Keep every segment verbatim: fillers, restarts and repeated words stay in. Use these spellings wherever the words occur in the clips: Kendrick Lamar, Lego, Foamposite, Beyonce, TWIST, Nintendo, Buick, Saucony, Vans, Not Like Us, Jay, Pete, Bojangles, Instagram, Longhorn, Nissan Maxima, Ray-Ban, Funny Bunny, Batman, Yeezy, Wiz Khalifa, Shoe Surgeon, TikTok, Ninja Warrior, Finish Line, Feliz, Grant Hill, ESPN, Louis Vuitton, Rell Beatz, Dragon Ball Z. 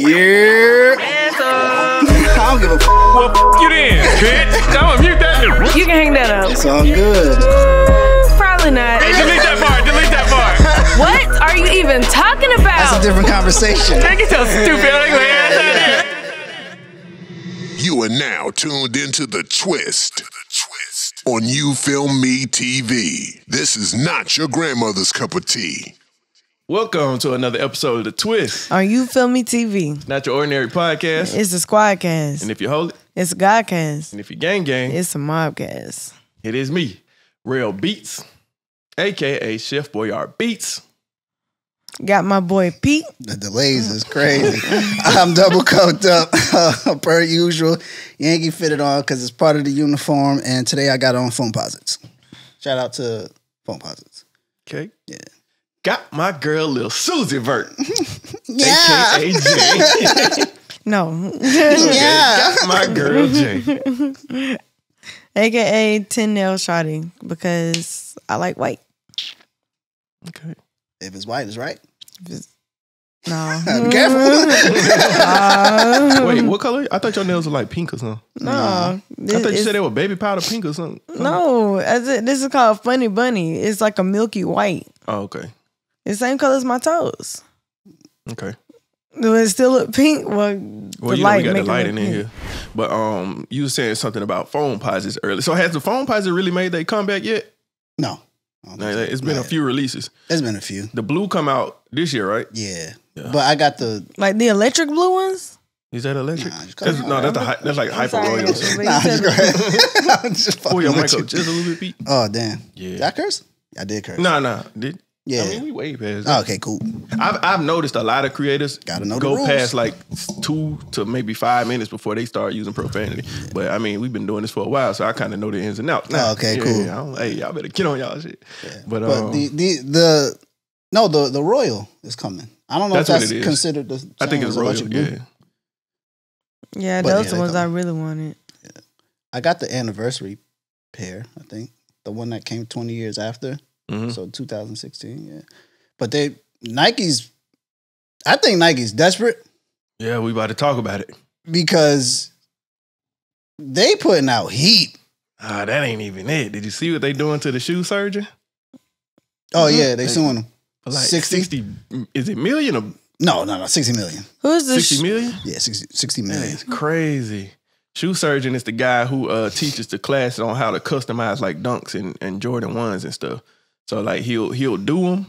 Yeah. I don't give a f. Well, f you then, bitch. Don't mute that. You can hang that up. It's all good. Mm, probably not. Hey, delete that part. Delete that part. What are you even talking about? That's a different conversation. Take it so stupid. You are now tuned into The Twist on You Film Me T V. This is not your grandmother's cup of tea. Welcome to another episode of The Twist on You Film Me T V. It's not your ordinary podcast. It's a squadcast. And if you hold it, it's a godcast. And if you gang gang, it's a mobcast. It is me, Rell Beatz, a k a. Chef Boyard Beats. Got my boy Pete. The delays is crazy. I'm double coked up uh, per usual. Yankee fitted on because it's part of the uniform. And today I got on Foamposites. Shout out to Foamposites. Okay. Yeah. Got my girl Lil Susie Vert. Yeah. A K A. Jay. No. Okay. Yeah. Got my girl Jane. A K A. ten Nail Shotty because I like white. Okay. If it's white, it's right. It's, no. Careful. uh, Wait, what color? I thought your nails were like pink or something. No. I thought you said they were baby powder pink or something. No. As it, this is called Funny Bunny. It's like a milky white. Oh, okay. It's the same color as my toes. Okay. Do it still look pink? Well, well the you know, we got the light in here. But um, you were saying something about Foamposites earlier. So has the Foamposites really made their comeback yet? No. No, it's been a few releases. It's been a few. The blue come out this year, right? Yeah, yeah. But I got the like the electric blue ones. Is that electric? Nah, that's, no, that's a, that's like hyper royal. Nah, just go ahead. Pull your mic up just a little bit, Pete. Oh damn! Yeah, did I curse? I did curse. No, no, did yeah. I mean, we way past that. Oh, okay, cool. I've I've noticed a lot of creators gotta know go past like two to maybe five minutes before they start using profanity. Yeah. But I mean, we've been doing this for a while, so I kind of know the ins and outs. Now, oh, okay, yeah, cool. Yeah, I don't, hey, y'all better get on y'all shit. Yeah. But, but um, the, the the no the the royal is coming. I don't know that's if that's what considered. The I think it's royal. Yeah. Yeah, but those are yeah, the ones coming. I really wanted. Yeah. I got the anniversary pair. I think the one that came twenty years after. Mm-hmm. So two thousand sixteen, yeah. But they Nike's, I think Nike's desperate. Yeah, we about to talk about it because they putting out heat. Ah, uh, that ain't even it. Did you see what they doing to the shoe surgeon? Oh mm-hmm. yeah, they, they suing him. Like sixty? sixty, is it million or no? No, no, sixty million. Who's this? Sixty million? Yeah, sixty, sixty million. That's crazy. Shoe surgeon is the guy who uh, teaches the class on how to customize like Dunks and and Jordan ones and stuff. So like he'll he'll do them,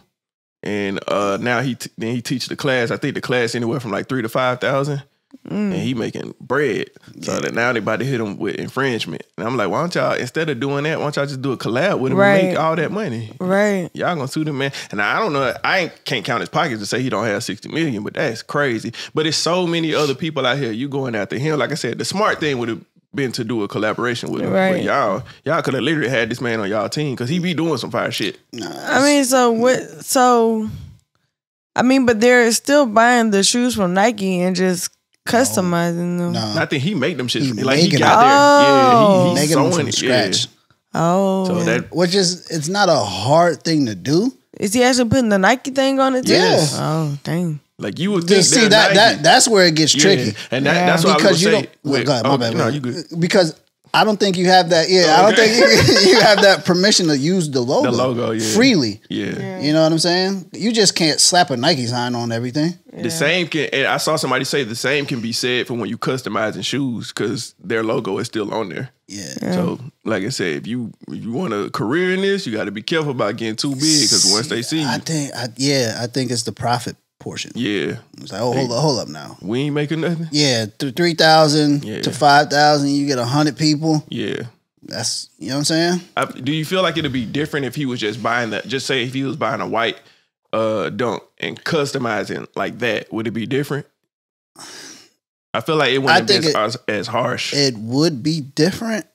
and uh, now he t then he teach the class. I think the class anywhere from like three to five thousand, mm. and he making bread. So yeah. that now they about to hit him with infringement. And I'm like, why don't y'all instead of doing that, why don't y'all just do a collab with him right. and make all that money? Right? Y'all gonna sue the man? And I don't know. I ain't, can't count his pockets to say he don't have sixty million, but that's crazy. But it's so many other people out here. You going after him? Like I said, the smart thing would have been to do a collaboration with him, right. but y'all, y'all could have literally had this man on y'all team because he be doing some fire shit. I mean, so what? So, I mean, but they're still buying the shoes from Nike and just customizing no. them. No. I think he make them shit. He like he got them. there, oh. yeah, he, he's making them from scratch. Yeah. Oh, so that, which is it's not a hard thing to do. Is he actually putting the Nike thing on it? Too? Yeah. Oh, dang. Like you would think see that Nike. that that's where it gets tricky, yeah. and that, yeah. that's what because I would say. Well, go ahead, my okay, bad, no, you good. Because I don't think you have that. Yeah, oh, okay. I don't think you, you have that permission to use the logo, the logo yeah. freely. Yeah. yeah, you know what I'm saying. You just can't slap a Nike sign on everything. Yeah. The same can. And I saw somebody say the same can be said for when you customizing shoes because their logo is still on there. Yeah. yeah. So, like I said, if you if you want a career in this, you got to be careful about getting too big because once they see you, I think. I, yeah, I think it's the profit. Portion. Yeah. It's like, oh, hold up, hold up now. We ain't making nothing? Yeah. three thousand yeah. to five thousand, you get one hundred people. Yeah. That's, you know what I'm saying? I, do you feel like it'd be different if he was just buying that, just say if he was buying a white uh, dunk and customizing like that, would it be different? I feel like it wouldn't be as, as harsh. It would be different,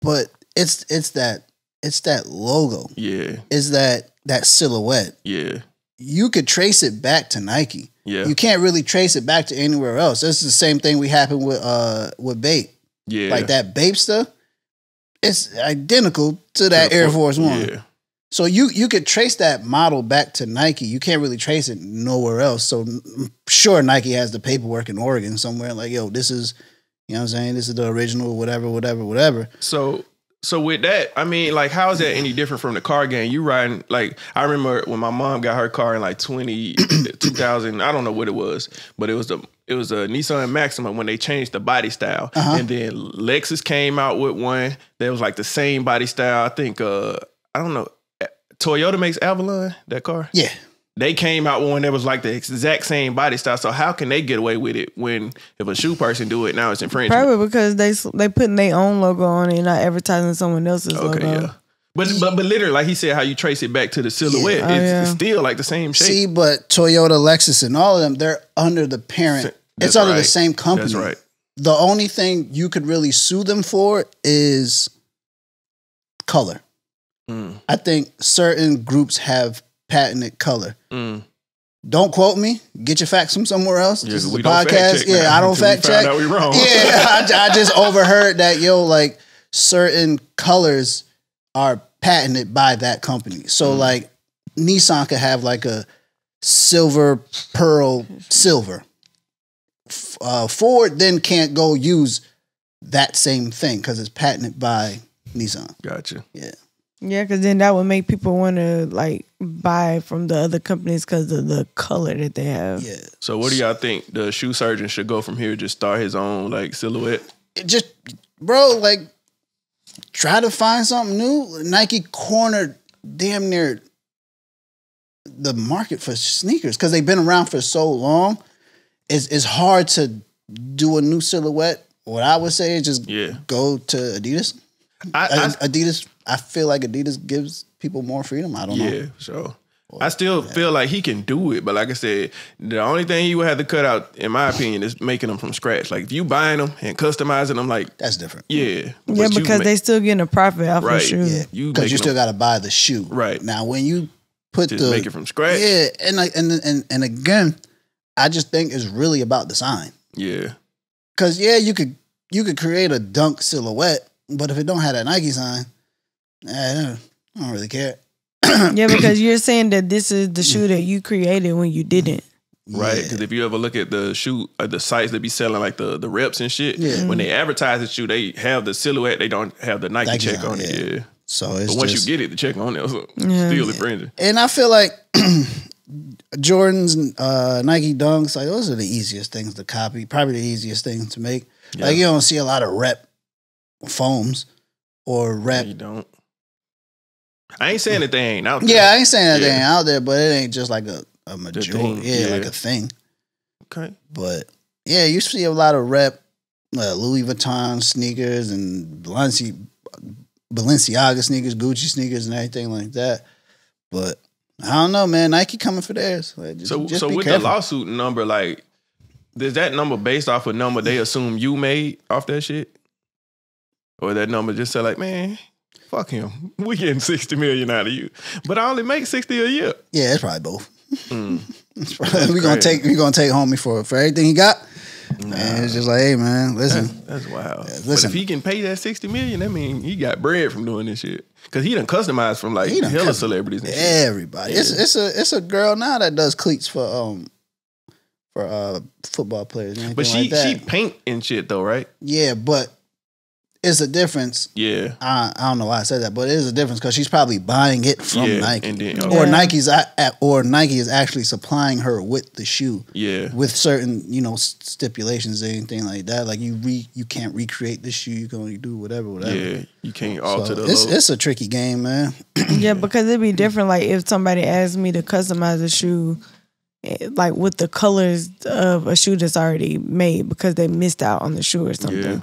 but it's it's that, it's that logo. Yeah. It's that, that silhouette. Yeah. You could trace it back to Nike. Yeah. You can't really trace it back to anywhere else. This is the same thing we happened with uh with BAPE. Yeah. Like that BAPE stuff, it's identical to that Air Force One. Yeah. So you you could trace that model back to Nike. You can't really trace it nowhere else. So I'm sure Nike has the paperwork in Oregon somewhere. Like, yo, this is, you know what I'm saying? This is the original, whatever, whatever, whatever. So so with that, I mean, like, how is that any different from the car game? You riding, like, I remember when my mom got her car in like twenty, two thousand, I don't know what it was, but it was the, it was a Nissan Maxima when they changed the body style. Uh-huh. And then Lexus came out with one that was like the same body style. I think, uh, I don't know, Toyota makes Avalon, that car? Yeah. They came out with one that was like the exact same body style. So how can they get away with it when if a shoe person do it, now it's infringement? Probably because they they putting their own logo on it and not advertising someone else's okay, logo. Yeah. But, but but literally, like he said, how you trace it back to the silhouette, yeah. oh, it's, yeah. it's still like the same shape. See, but Toyota, Lexus, and all of them, they're under the parent. That's it's under right. the same company. That's right. The only thing you could really sue them for is color. Mm. I think certain groups have patented color. Mm. Don't quote me. Get your facts from somewhere else. Yeah, this is a podcast. Yeah, now. I don't fact check. We wrong. Yeah, I, I just overheard that, yo, like certain colors are patented by that company. So mm. like Nissan could have like a silver, pearl, silver. Uh, Ford then can't go use that same thing because it's patented by Nissan. Gotcha. Yeah. Yeah, because then that would make people want to like buy from the other companies because of the color that they have. Yeah. So what do y'all think the shoe surgeon should go from here? Just start his own like silhouette? It just, bro, like try to find something new. Nike cornered damn near the market for sneakers because they've been around for so long. It's, it's hard to do a new silhouette. What I would say is just yeah. go to Adidas. I, I, Adidas, I feel like Adidas gives people more freedom. I don't yeah, know. Yeah, sure. Boy, I still yeah. feel like he can do it, but like I said, the only thing he would have to cut out, in my opinion, is making them from scratch. Like if you buying them and customizing them, like that's different. Yeah, yeah, because they still getting a profit off right. the shoe. Yeah, you because you still got to buy the shoe. Right now, when you put just the make it from scratch. Yeah, and like and and and again, I just think it's really about design. Yeah, because yeah, you could you could create a dunk silhouette. But if it don't have that Nike sign, I don't, I don't really care. Yeah, because you're saying that this is the shoe that you created when you didn't. Right, because yeah. if you ever look at the shoe, uh, the sites that be selling like the, the reps and shit, yeah. mm-hmm. when they advertise the shoe, they have the silhouette, they don't have the Nike, Nike check sign, on yeah. it. Yeah. So it's but once just, you get it, the check on it was so yeah. still infringing. Yeah. And I feel like Jordan's, uh, Nike Dunks, like those are the easiest things to copy, probably the easiest things to make. Yeah. Like you don't see a lot of rep foams or rep. You don't. I ain't saying that they ain't out there. Yeah, I ain't saying that yeah. they ain't out there, but it ain't just like a, a majority. Yeah, yeah, like a thing. Okay. But yeah, you see a lot of rep uh, Louis Vuitton sneakers and Balenci Balenciaga sneakers, Gucci sneakers, and everything like that. But I don't know, man. Nike coming for theirs. Like, just, so just so with careful. The lawsuit number, like, is that number based off a number they assume you made off that shit? Or that number just say like, man, fuck him. We getting sixty million out of you. But I only make sixty a year. Yeah, it's probably both. Mm. It's probably, we gonna take we gonna take homie for for everything he got. Nah. And it's just like, hey man, listen. That's, that's wild. Yeah, listen. But if he can pay that sixty million, that mean he got bread from doing this shit. Cause he done customized from like hella celebrities and shit. Everybody. Yeah. It's it's a it's a girl now that does cleats for um for uh football players. And but she like that. She paint and shit though, right? Yeah, but it's a difference. Yeah. I, I don't know why I said that, but it is a difference because she's probably buying it from yeah, Nike. And then, okay. Or yeah. Nike's or Nike is actually supplying her with the shoe. Yeah. With certain, you know, stipulations or anything like that. Like you re you can't recreate this shoe, you can only do whatever, whatever. Yeah. You can't alter so the it's, it's a tricky game, man. Yeah, because it'd be different. Like if somebody asked me to customize a shoe like with the colors of a shoe that's already made because they missed out on the shoe or something. Yeah.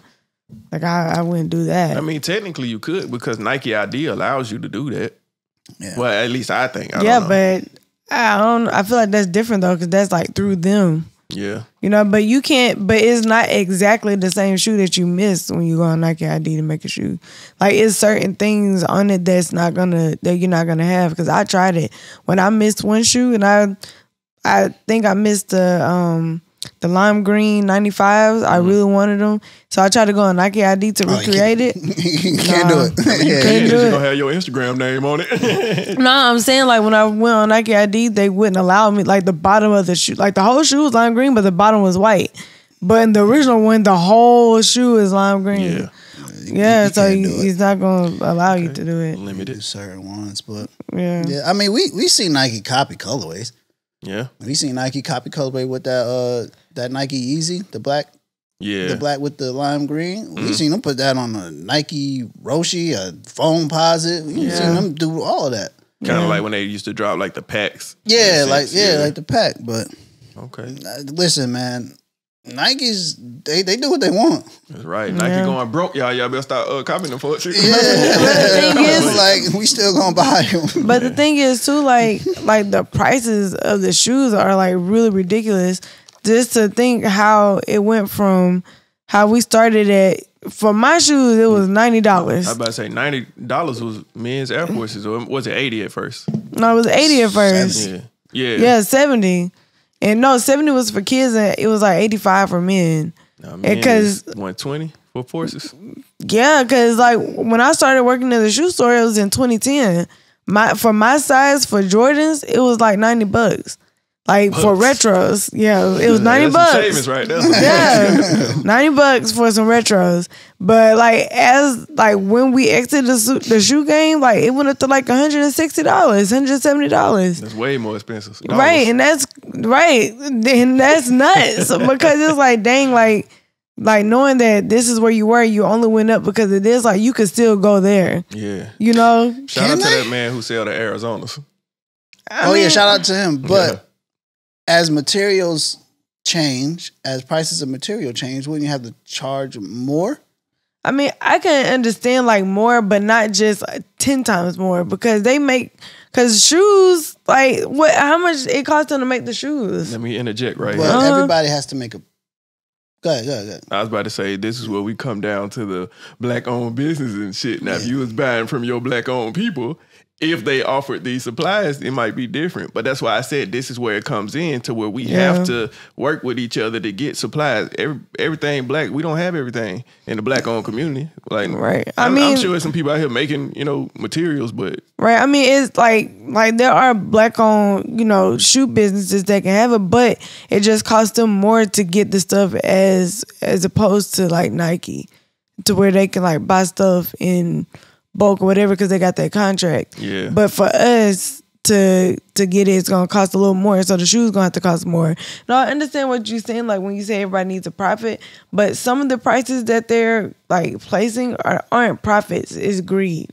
Like, I, I wouldn't do that. I mean, technically you could because Nike I D allows you to do that. Yeah. Well, at least I think. I yeah, don't know. But I don't. I feel like that's different, though, because that's, like, through them. Yeah. You know, but you can't, but it's not exactly the same shoe that you missed when you go on Nike I D to make a shoe. Like, it's certain things on it that's not going to, that you're not going to have because I tried it. When I missed one shoe and I, I think I missed the, um, the lime green ninety-fives. Mm-hmm. I really wanted them. So I tried to go on Nike I D to recreate oh, you it. You can't nah, do it. You can't do it. You're going to have your Instagram name on it. No, nah, I'm saying like when I went on Nike I D, they wouldn't allow me. Like the bottom of the shoe, like the whole shoe was lime green, but the bottom was white. But in the original one, the whole shoe is lime green. Yeah. Yeah, you so you, he's not going to allow okay. you to do it. Limited do certain ones, but yeah. yeah, I mean, we we seen Nike copy colorways. Yeah, we seen Nike copy colorway with that uh that Nike Yeezy, the black. Yeah, the black with the lime green. Mm-hmm. We seen them put that on a Nike Roshi, a Foamposite. We yeah. seen them do all of that. Kind of yeah. like when they used to drop like the packs. Yeah, like yeah, yeah, like the pack. But okay, listen, man. Nike's they, they do what they want. That's right. Nike yeah. going broke, y'all. Y'all better start uh, copying them for it. Yeah, but the thing is, like, we still gonna buy them. But yeah. the thing is too, like, like the prices of the shoes are like really ridiculous. Just to think how it went from how we started at. For my shoes, it was ninety dollars. I about to say ninety dollars was men's Air Forces, or was it eighty at first? No, it was eighty at first. Yeah, yeah, yeah, seventy. And no, seventy was for kids, and it was like eighty-five for men. Nah, man, because one twenty for forces. Yeah, because like when I started working at the shoe store, it was in twenty ten. My for my size for Jordans, it was like ninety bucks. Like bucks. For retros, yeah, it was ninety yeah, bucks. Savings right there. Yeah, ninety bucks for some retros. But like as like when we exited the, the shoe game, like it went up to like one hundred and sixty dollars, one hundred and seventy dollars. That's way more expensive, dollars. Right? And that's right, and that's nuts because it's like dang, like like knowing that this is where you were, you only went up because of this. Like you could still go there. Yeah, you know. Shout Can out I? to that man who sell the Arizonas. I oh mean, yeah, shout out to him, but. Yeah. As materials change, as prices of material change, wouldn't you have to charge more? I mean, I can understand like more, but not just like, ten times more because they make because shoes like what? How much it costs them to make the shoes? Let me interject right well, here. Well, everybody has to make a. Go ahead, go ahead, go ahead. I was about to say, this is where we come down to the black-owned business and shit. Now, yeah. if you was buying from your black-owned people, if they offered these supplies, it might be different. But that's why I said this is where it comes in to where we yeah. have to work with each other to get supplies. Every, everything black, we don't have everything in the black-owned community. Like, right. I I'm, mean, I'm sure there's some people out here making, you know, materials, but... Right. I mean, it's like, like there are black-owned, you know, shoe businesses that can have it, but it just costs them more to get the stuff as as opposed to, like, Nike, to where they can, like, buy stuff in... bulk or whatever because they got that contract. Yeah. But for us to to get it, it's gonna cost a little more. So the shoes gonna have to cost more. Now I understand what you're saying, like when you say everybody needs a profit, but some of the prices that they're like placing are, aren't profits. It's greed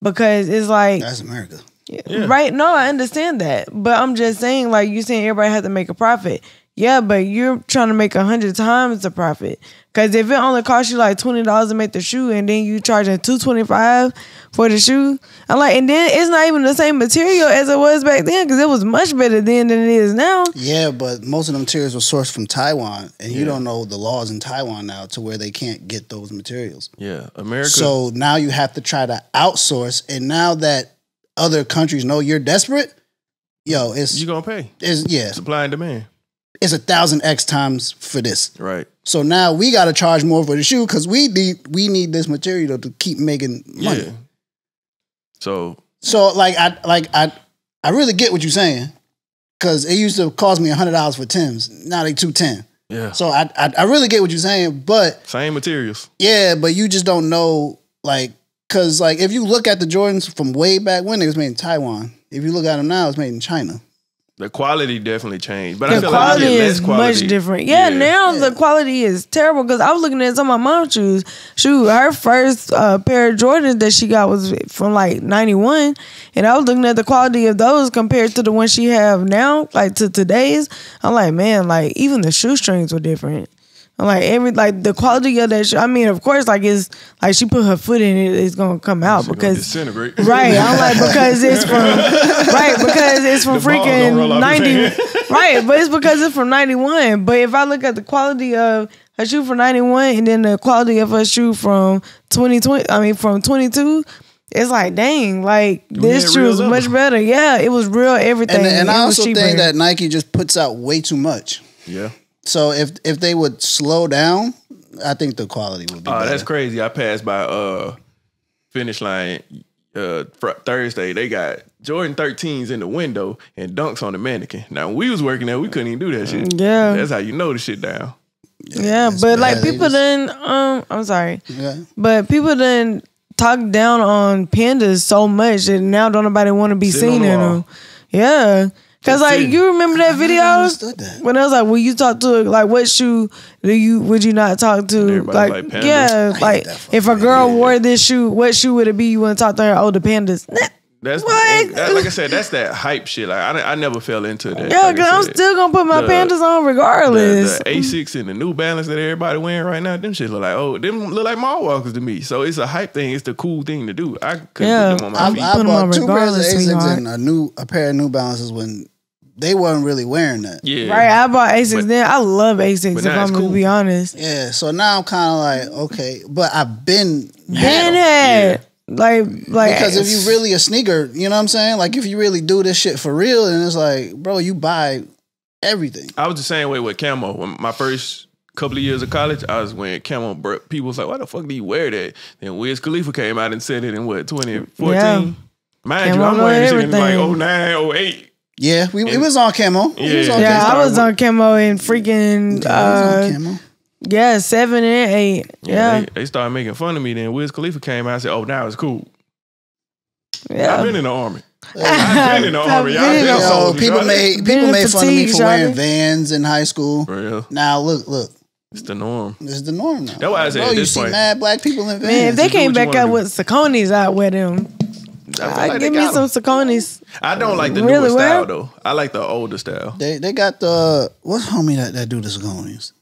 because it's like that's America, yeah. right? No, I understand that, but I'm just saying like you're saying everybody has to make a profit. Yeah, but you're trying to make a hundred times the profit. Because if it only costs you like twenty dollars to make the shoe and then you charging two twenty-five for the shoe, I'm like, and then it's not even the same material as it was back then because it was much better then than it is now. Yeah, but most of the materials were sourced from Taiwan and yeah. you don't know the laws in Taiwan now to where they can't get those materials. Yeah, America. So now you have to try to outsource, and now that other countries know you're desperate, yo, it's... You're going to pay. It's, yeah. Supply and demand. It's a thousand X times for this. Right. So now we got to charge more for the shoe because we need we need this material to keep making money. Yeah. So so like I like I I really get what you're saying because it used to cost me a hundred dollars for Timbs. Now they two ten. Yeah. So I, I I really get what you're saying, but same materials. Yeah, but you just don't know like because like if you look at the Jordans from way back when, they was made in Taiwan. If you look at them now, it's made in China. The quality definitely changed, but the I feel like we get less quality. Much different. Yeah, yeah. now yeah. the quality is terrible because I was looking at some of my mom's shoes. Shoot, her first uh, pair of Jordans that she got was from like ninety-one, and I was looking at the quality of those compared to the ones she have now, like to today's. I'm like, man, like even the shoestrings were different. I'm like every like the quality of that. Shoe, I mean, of course, like it's like she put her foot in it, it's gonna come out it's because disintegrate. Right. I'm like because it's from right because it's from the freaking ninety. Right, but it's because it's from ninety-one. But if I look at the quality of her shoe from ninety-one and then the quality of her shoe from twenty twenty, I mean from twenty-two. It's like, dang, like we this shoe is much better. Yeah, it was real everything. And, and, and I also think that Nike just puts out way too much. Yeah. So if if they would slow down, I think the quality would be uh, better. That's crazy. I passed by uh Finish Line uh Thursday. They got Jordan thirteens in the window and Dunks on the mannequin. Now when we was working there, we couldn't even do that shit. Yeah. That's how you know the shit down. Yeah, yeah, but bad. Like people didn't um I'm sorry. Yeah. But people didn't talk down on pandas so much that now don't nobody want to be Sitting seen in them. Yeah. Cause like you remember that video that. when I was like, "Well, you talk to like what shoe do you would you not talk to?" Like, like yeah, like if a girl yeah. wore this shoe, what shoe would it be? You want to talk to her? Oh, the pandas. That's what? The, that, like I said, that's that hype shit. Like I, I never fell into that. Yeah, like cause I'm still gonna put my the, pandas on regardless. The, the Asics and the New Balance that everybody wearing right now, them shit look like oh, them look like mall walkers to me. So it's a hype thing. It's the cool thing to do. I couldn't yeah. put them on my I, feet. I, I bought two pairs of Asics and a new a pair of New Balances when they wasn't really wearing that. Yeah, right. I bought Asics but, then. I love Asics. If I'm cool. gonna be honest. Yeah. So now I'm kind of like okay, but I've been been had. Like, like, because if you really a sneaker, you know what I'm saying? Like, if you really do this shit for real, and it's like, bro, you buy everything. I was the same way with camo. When my first couple of years of college, I was wearing camo. Bro, people was like, "Why the fuck do you wear that?" Then Wiz Khalifa came out and said it in what twenty fourteen. Yeah. Mind camo you, I'm wearing this shit in like oh nine, oh eight. Yeah, we and, it was on camo. Yeah, was on yeah camo. I was on camo and freaking. Yeah, uh, I was on camo. Yeah, seven and eight. Yeah, yeah. They, they started making fun of me. Then Wiz Khalifa came out and said, "Oh, now it's cool." Yeah, I've been in the army. I've been in the army. Y'all been yo, soldiers, people y'all made people been made fun of me for wearing it? Vans in high school. For real? Now look, look. It's the norm. It's the norm now. That's why I said, bro, at this you point, see mad black people in Vans. Man, if they came back out with Sauconys, I'd wear them. I like give me some Sauconys. I don't like the really newer well. style though. I like the older style. They they got the what's homie that that do the Sauconys.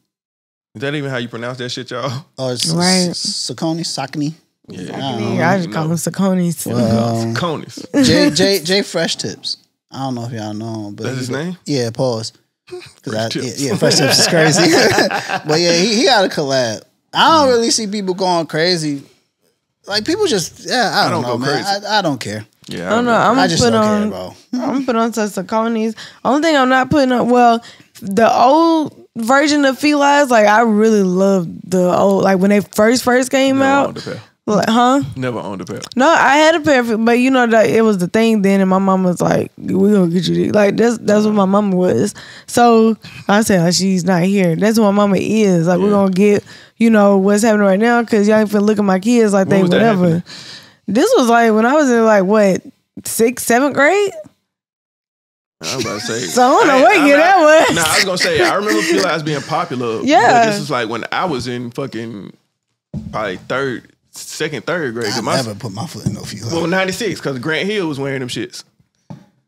Is that even how you pronounce that shit, y'all? Oh, it's right. Saucony, Saucony. Yeah, um, I just call them Sauconys. Well, Sauconys. Jay, Jay, Jay Fresh Tips. I don't know if y'all know him, but that's his name. Yeah, pause. I, yeah, yeah, Fresh Tips is crazy. But yeah, he, he got a collab. I don't really see people going crazy. Like people just, yeah, I don't, I don't know, go man. Crazy. I, I don't care. Yeah, I don't, I don't know. know. I'm I just put don't on, care, bro. I'm gonna put on some Sauconys. Only thing I'm not putting on, well, the old version of Feliz, like I really love the old, like when they first first came Never out. Owned a pair. Like, huh? Never owned a pair. No, I had a pair, but you know that it was the thing then, and my mama was like, "We gonna get you." Like that's that's what my mama was. So I said, like, "She's not here." That's what my mama is. Like yeah. we're gonna get, you know, what's happening right now because y'all ain't finna look at my kids like when they whatever. This was like when I was in like what sixth, seventh grade. I'm about to say. So I don't know what year that was. Nah, I was gonna say I remember Feliz being popular. Yeah, but this is like when I was in fucking probably third, second, third grade. I my, never put my foot in no Feliz. Well, ninety-six because Grant Hill was wearing them shits.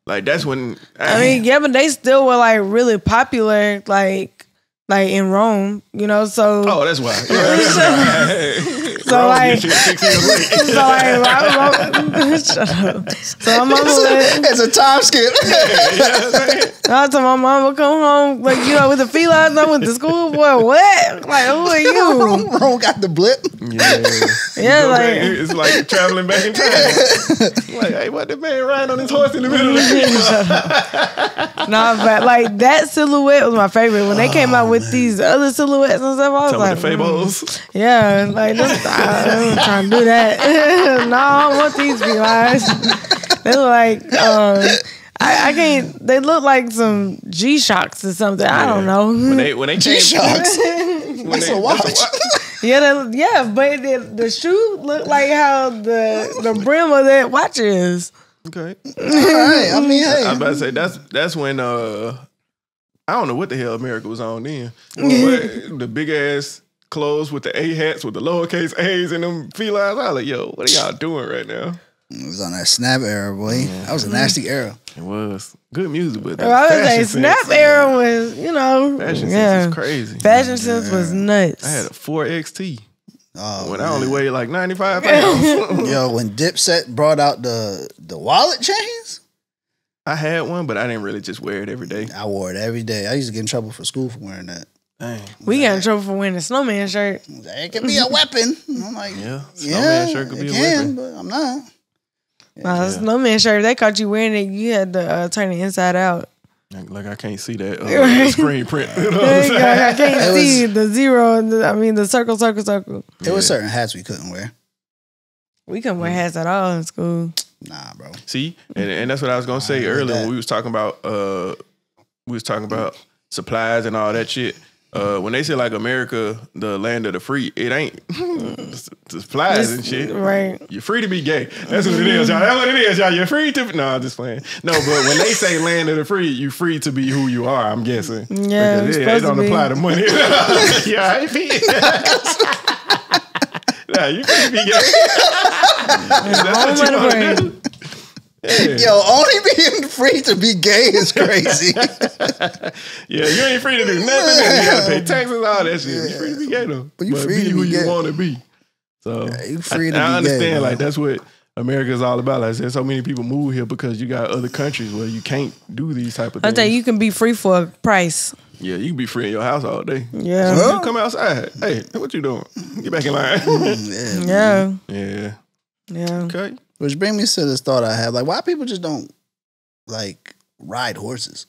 Like that's when. I, I mean, yeah, but they still were like really popular, like like in Rome, you know. So oh, that's why. So like, so like, shut up. So my mama went, it's a time skip. I told my mama come home, like you know, with the Feliz, I went to school. Boy, what? Like, who are you? Rome got the blip. Yeah, yeah, like it's like traveling back in time. Like, hey, what the man riding on his horse in the middle of the room? Nah, but like that silhouette was my favorite. When they came out with these other silhouettes and stuff, I was like, the Fables. Yeah, like. I ain't trying to do that. No, I don't want these to be lies. They look like um, I, I can't. They look like some G-Shocks or something. Yeah. I don't know. When they when they G-Shocks, that's a watch. That's a watch. Yeah, they, yeah, but they, the shoe looked like how the the brim of that watch is. Okay. All right. I mean, hey. I'm about to say that's that's when uh, I don't know what the hell America was on then. But the big ass clothes with the A hats with the lowercase A's and them felines. I was like, yo, what are y'all doing right now? It was on that Snap era, boy. Yeah. That was a nasty era. It was good music, but that well, I was like, Snap era was, you know, fashion yeah. sense is crazy. Fashion yeah. sense was nuts. I had a four X T oh, when man. I only weighed like ninety five pounds. Yo, when Dipset brought out the the wallet chains. I had one, but I didn't really just wear it every day. I wore it every day. I used to get in trouble for school for wearing that. Dang, we got in trouble for wearing a snowman shirt. It could be a weapon. I'm like, yeah, snowman yeah, shirt could be can, a weapon, but I'm not. Yeah. Nah, yeah. Snowman shirt. They caught you wearing it. You had to uh, turn it inside out. Like, I can't see that uh, screen print. You know what I'm saying? I can't was, see the zero. And the, I mean, the circle, circle, circle. There yeah. was certain hats we couldn't wear. We couldn't wear hats at all in school. Nah, bro. See, and, and that's what I was gonna say earlier when we was talking about uh, we was talking about supplies and all that shit. Uh, when they say like America, the land of the free, it ain't supplies and shit. Right. You're free to be gay. That's what it is, y'all. That's what it is, y'all. You're free to be. Nah, I'm just playing. No, but when they say land of the free, you free to be who you are, I'm guessing. Yeah. Because it, it don't be. apply to money. Yeah, I mean. Nah, you free to be gay. That's what you Yeah. Yo, only being free to be gay is crazy. Yeah, you ain't free to do nothing. You gotta pay taxes, all that shit. Yeah. You free to be gay though, but you but free be to who be you want to be. So yeah, you free I, to I be understand. Gay, like that's what America is all about. Like I said, so many people move here because you got other countries where you can't do these type of things. I think you can be free for a price. Yeah, you can be free in your house all day. Yeah, so huh? you come outside. Hey, what you doing? Get back in line. yeah, yeah, yeah, yeah. Okay. Which brings me to this thought I have. Like, why people just don't, like, ride horses?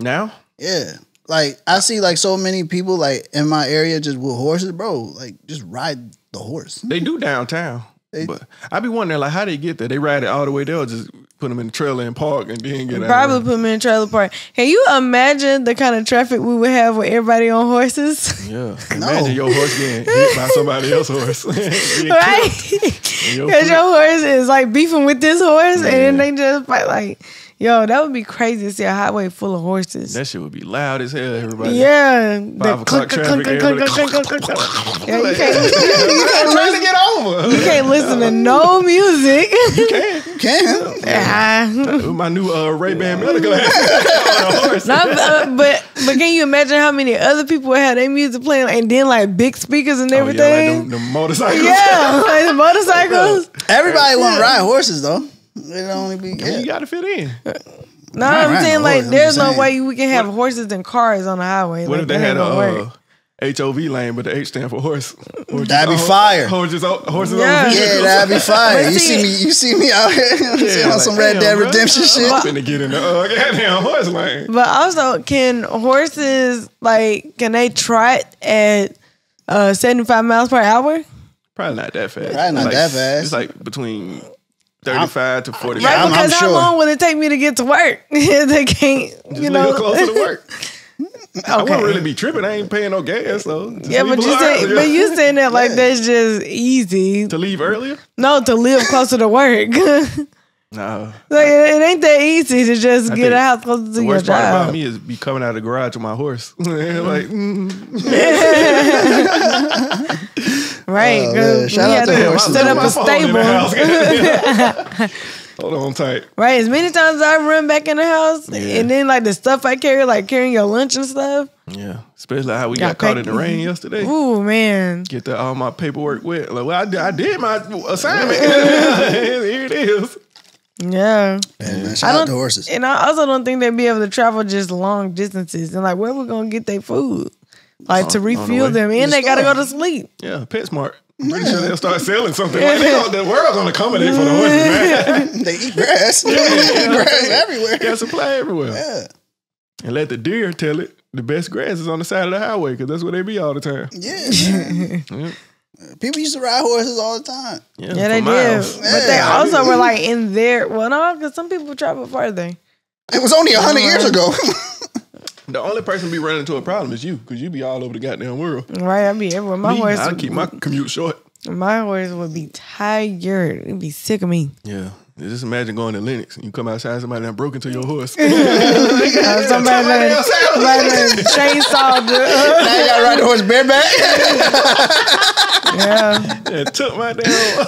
Now? Yeah. Like, I see, like, so many people, like, in my area just with horses. Bro, like, just ride the horse. They do downtown. They, but I be wondering, like, how they get there? They ride it all the way there or just put them in the trailer and park and then get out? Probably put them in the trailer park. Can you imagine the kind of traffic we would have with everybody on horses? Yeah. No. Imagine your horse getting hit by somebody else's horse. Right? Because your horse is like beefing with this horse, yeah. and then they just fight. Like, yo, that would be crazy to see a highway full of horses. That shit would be loud as hell, everybody. Yeah. Five o'clock traffic. You can't listen to no music. You can. You can. Yeah. My new uh, Ray-Ban medical glasses. uh, but, but can you imagine how many other people would have their music playing and then like big speakers and everything? Oh, yeah, like the, the motorcycles. Yeah, like the motorcycles. Everybody want to ride horses, though. It only be yeah. You gotta fit in. No, I'm saying like horse, there's no saying. way we can have what, horses and cars on the highway. What like, if they had a uh, H O V lane, but the H stand for horse? Horses that'd be on, fire. Horses, horses yeah. on the yeah, that'd be fire. You see me, you see me out here yeah, on like, some Red Dead Redemption bro. shit. I'm finna get in the uh, goddamn horse lane. But also, can horses like can they trot at uh, seventy-five miles per hour? Probably not that fast. Probably not like, that fast. It's like between. thirty-five to forty. Right, I'm, because I'm how sure. long will it take me to get to work? They can't, just you know. Closer to work. Okay. I wouldn't really be tripping. I ain't paying no gas, though. So yeah, but you say, but you saying that like yeah. that's just easy. To leave earlier? No, to live closer to work. No. Like, it ain't that easy to just I get out closer to the your worst job. Part about me is be coming out of the garage with my horse. Like, right, oh, shout out to horses. Set up a stable. Hold on tight. Right, as many times as I run back in the house, yeah. and then like the stuff I carry, like carrying your lunch and stuff. Yeah, especially how we got, got caught in the rain yesterday. Ooh, man! Get the, all my paperwork wet. Like, well, I, I did my assignment. Here it is. Yeah, man, man, shout I don't, out to horses. And I also don't think they'd be able to travel just long distances. And like, where we gonna get their food? Like on, to refuel the them, and they gotta go to sleep. Yeah, PetSmart. I'm pretty yeah. sure they'll start selling something. Like they all, the world's gonna accommodate for the horses, man. They eat grass. Yeah, yeah, grass everywhere. Got supply everywhere. Yeah, and let the deer tell it. The best grass is on the side of the highway because that's where they be all the time. Yeah. Yeah. People used to ride horses all the time. Yeah, yeah they miles. did. Yeah. But they also were like in their, well, no, because some people travel farther. It was only one hundred um, years ago. The only person be running into a problem is you because you be all over the goddamn world. Right, I be everywhere. My me, horse. I keep my commute short. My horse would be tired. It'd be sick of me. Yeah. Just imagine going to Lennox and you come outside, somebody done broke into your horse. Somebody done chainsawed the. Now you gotta ride the horse bareback. Yeah. Yeah, took my damn.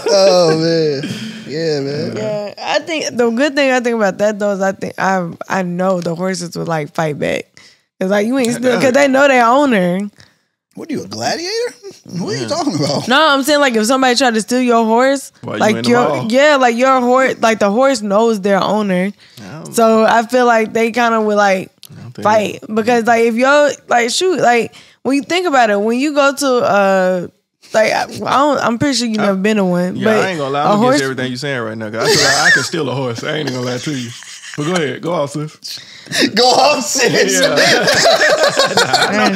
Oh man, yeah man. Yeah, I think the good thing I think about that though is I think I I know the horses would like fight back. It's like you ain't still because they know their owner. What are you, a gladiator? What yeah. are you talking about? No, I'm saying like if somebody tried to steal your horse, Why like you your yeah, like your horse, like the horse knows their owner. I so I feel like they kind of would like fight that. Because like if you're like shoot, like when you think about it, when you go to uh like I, I don't, I'm pretty sure you never been to one. Yeah, but I ain't gonna lie, I'm against horse, everything you're saying right now. Cause I feel like I can steal a horse. I ain't gonna lie to you. But go ahead. Go off, sis. Go off, sis. Yeah. Man,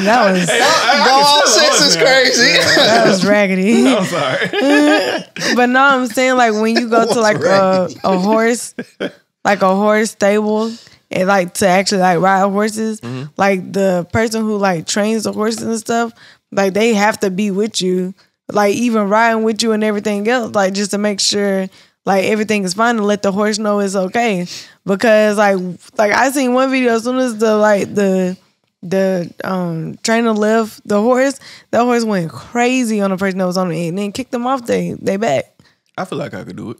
that was... Hey, I, I go off, sis is now. Crazy. Yeah. That was raggedy. I'm sorry. But no, I'm saying, like, when you go to, like, a, a horse, like a horse stable, and, like, to actually, like, ride horses, mm-hmm. like, the person who, like, trains the horses and stuff, like, they have to be with you, like, even riding with you and everything else, like, just to make sure... Like, everything is fine, to let the horse know it's okay. Because, like, like I seen one video, as soon as the, like, the the um, trainer left the horse, that horse went crazy on the person that was on the end and then kicked them off they, they back. I feel like I could do it.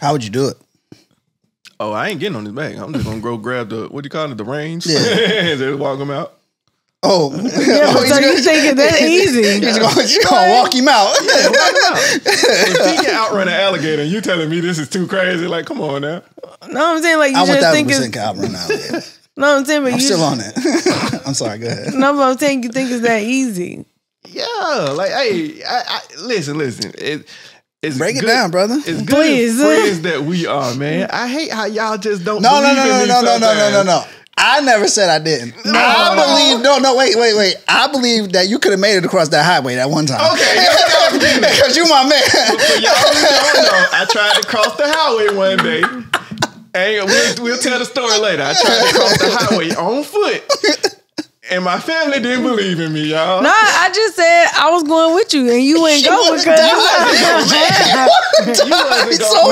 How would you do it? Oh, I ain't getting on his back. I'm just going to go grab the, what do you call it, the reins? Yeah. And just walk him out. Oh, yeah, oh so gonna, you think it's that easy? You're gonna, you gonna walk him out. Yeah, walk him out. If he can outrun an alligator, you telling me this is too crazy? Like, come on now. No, I'm saying like you I just think it's. Outrun an alligator. No, I'm saying, but I'm you still just, on that. I'm sorry. Go ahead. No, but I'm saying you think it's that easy. Yeah, like hey, I, I, listen, listen. It, it's break good, it down, brother. It's good Please. friends that we are, man. I hate how y'all just don't. No, believe no, no, in no, no, no, no, no, no, no. I never said I didn't. No, I believe, no, no, wait, wait, wait. I believe that you could have made it across that highway that one time. Okay. Because you my man. But for y'all don't know, I tried to cross the highway one day. And we'll, we'll tell the story later. I tried to cross the highway on foot. And my family didn't believe in me, y'all. No, I just said I was going with you, and you ain't go because I was you wasn't so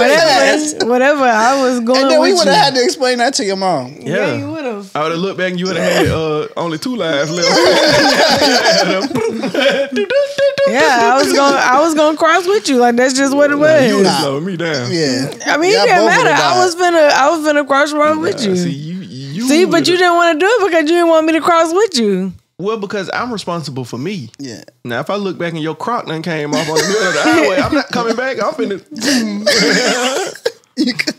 whatever, whatever I was going with you. And then we would have had to explain that to your mom. Yeah, yeah you would have. I would have looked back, and you would have had uh, only two lives left. Yeah, I was going. I was going to cross with you. Like that's just what it was. You would have slowed me down. Yeah, I mean, it didn't matter. I was finna. I was finna cross road with you. See you. You See, but you didn't want to do it because you didn't want me to cross with you. Well, because I'm responsible for me. Yeah. Now, if I look back and your crock done came off on the middle of the highway, I'm not coming back. I'm finna. you could,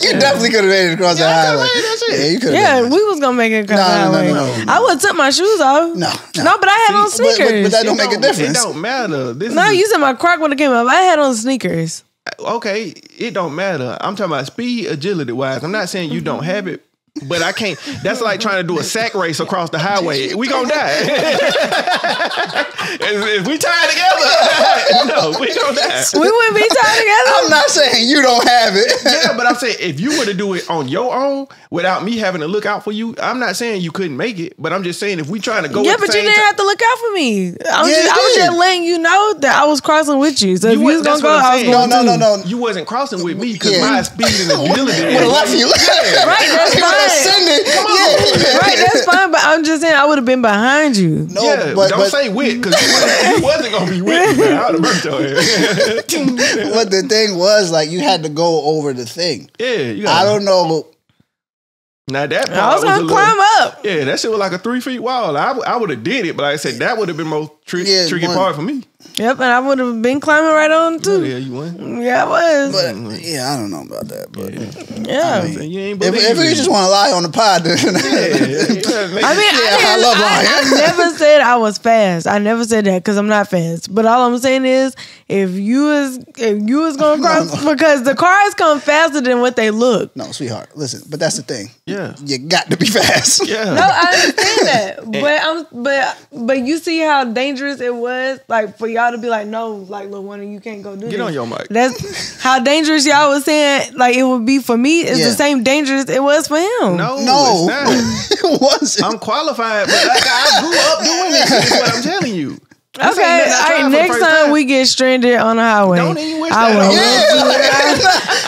you yeah. definitely could have made it across yeah, the highway. That shit. Yeah, you could. Yeah, we was gonna make it across no, the highway. No, no, no, no. I would have took my shoes off. No, no, no but I had See, on sneakers. But, but, but that don't, don't make a difference. It don't matter. This no, is... you said my crock would have came up. I had on sneakers. Okay, it don't matter. I'm talking about speed, agility wise. I'm not saying you don't have it. But I can't. That's like trying to do a sack race across the highway. We gonna die. if, if we tie together, no, we gonna die. We wouldn't be tied together. I'm not saying you don't have it. Yeah, but I'm saying if you were to do it on your own without me having to look out for you, I'm not saying you couldn't make it. But I'm just saying if we trying to go. Yeah, at but the same you didn't time, have to look out for me. I was, yeah, just, I was just letting you know that I was crossing with you. So you if you was gonna go, I was going no, no, no, no. You wasn't crossing with me because yeah. my speed and ability. Would have left you. Yeah. Right. That's fine. Come on. Yeah. Right, that's fine, but I'm just saying I would have been behind you. No, yeah, but, don't but, say with because you, you wasn't gonna be with me. I would have burnt your head. But the thing was, like, you had to go over the thing. Yeah, you gotta, I don't know. Now that part I was gonna was climb little, up. Yeah, that shit was like a three feet wall. I I would have did it, but like I said that would have been most tri yeah, tricky one. part for me. Yep, and I would have been climbing right on too. Yeah, you won. Yeah, I was. But yeah, I don't know about that. But yeah, I mean, you ain't if, if you just want to lie on the pod, then yeah, yeah, yeah. I mean, yeah, I, I love lying. I, I never said I was fast. I never said that because I'm not fast. But all I'm saying is, if you is if you is gonna cross, no, no. because the cars come faster than what they look. No, sweetheart, listen. But that's the thing. Yeah, you got to be fast. Yeah. No, I understand that. But I'm but but you see how dangerous it was, like for y'all. To be like, no, like Lil Wonder, you can't go do that. Get this. on your mic. That's how dangerous y'all was saying. Like it would be for me. It's yeah. the same dangerous it was for him. No, no, it's not. It wasn't. I'm qualified, but like, I grew up doing this. Is what I'm telling you. Okay, right, next time, time we get stranded on the highway, don't even wish I that. Will yeah. let I,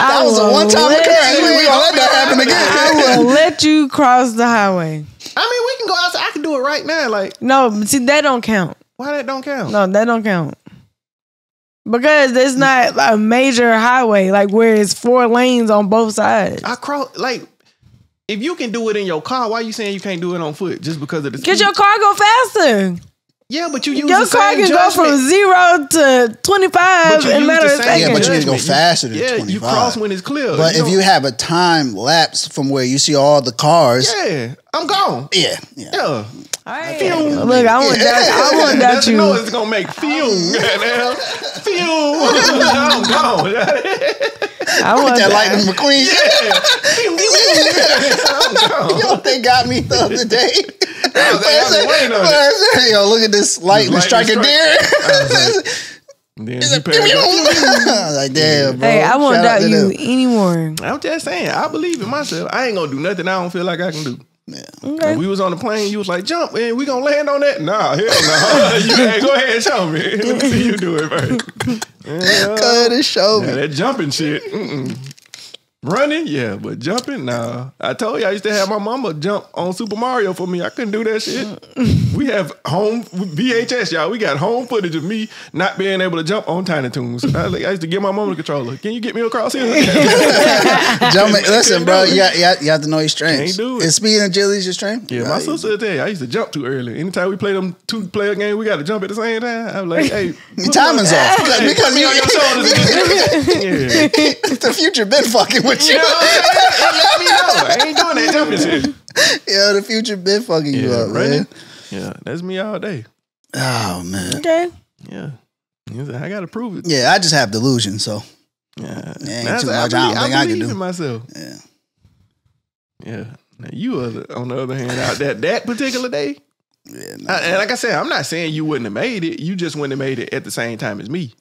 I that was a one-time occurrence. We gonna let that happen again. I will let you cross the highway. I mean, we can go outside. I can do it right now. Like no, but see, that don't count. Why that don't count? No, that don't count. Because it's not a major highway, like where it's four lanes on both sides. I cross, like, if you can do it in your car, why are you saying you can't do it on foot just because of the speed? Because your car go faster. Yeah, but you use your the car same can judgment. Go from zero to twenty-five in matter of seconds. Yeah, but you need to go faster than yeah, twenty-five. Yeah, you cross when it's clear. But you if know. You have a time lapse from where you see all the cars, yeah, I'm gone. Yeah, yeah. yeah. I Look, I want that. I want that. You know, it's gonna make fume. Fume. I'm gone. I want that Lightning McQueen. Yeah. You don't think got me the other day? I yo, look at this lightning strike a deer. Then you like, like, damn, bro. Hey, I won't doubt you anymore. I'm just saying, I believe in myself. I ain't gonna do nothing I don't feel like I can do. Yeah. Okay. We was on the plane. You was like, jump, man. We gonna land on that? Nah, hell no. You hey, go ahead and show me. Let me see you do it first. Yeah. Cut and show me. Nah, that jumping shit. Mm-mm. Running, yeah, but jumping, nah. I told you I used to have my mama jump on Super Mario for me. I couldn't do that shit. We have home V H S, y'all. We got home footage of me not being able to jump on Tiny Toons. I, like, I used to give my mama the controller. Can you get me across here? Jumping, listen, bro. You, you, you have to know your strengths. Can't do it. And speed and agility is your strength. Yeah, my sister would tell you I used to jump too early. Anytime we play them two player game, we got to jump at the same time. I'm like, hey, your timing's off. Because you put me on your shoulders. Yeah. The future been fucking. With you. You know, let me know. I ain't doing that jumping shit. Yo, the future been fucking yeah, you up, running. Man. Yeah, that's me all day. Oh man. Okay. Yeah. I gotta prove it. Yeah, I just have delusion, so yeah. yeah ain't too much. I, I, I, I, I, I can do myself. Yeah. Yeah. Now you other, on the other hand, out that that particular day. Yeah. No, I, and like I said, I'm not saying you wouldn't have made it. You just wouldn't have made it at the same time as me.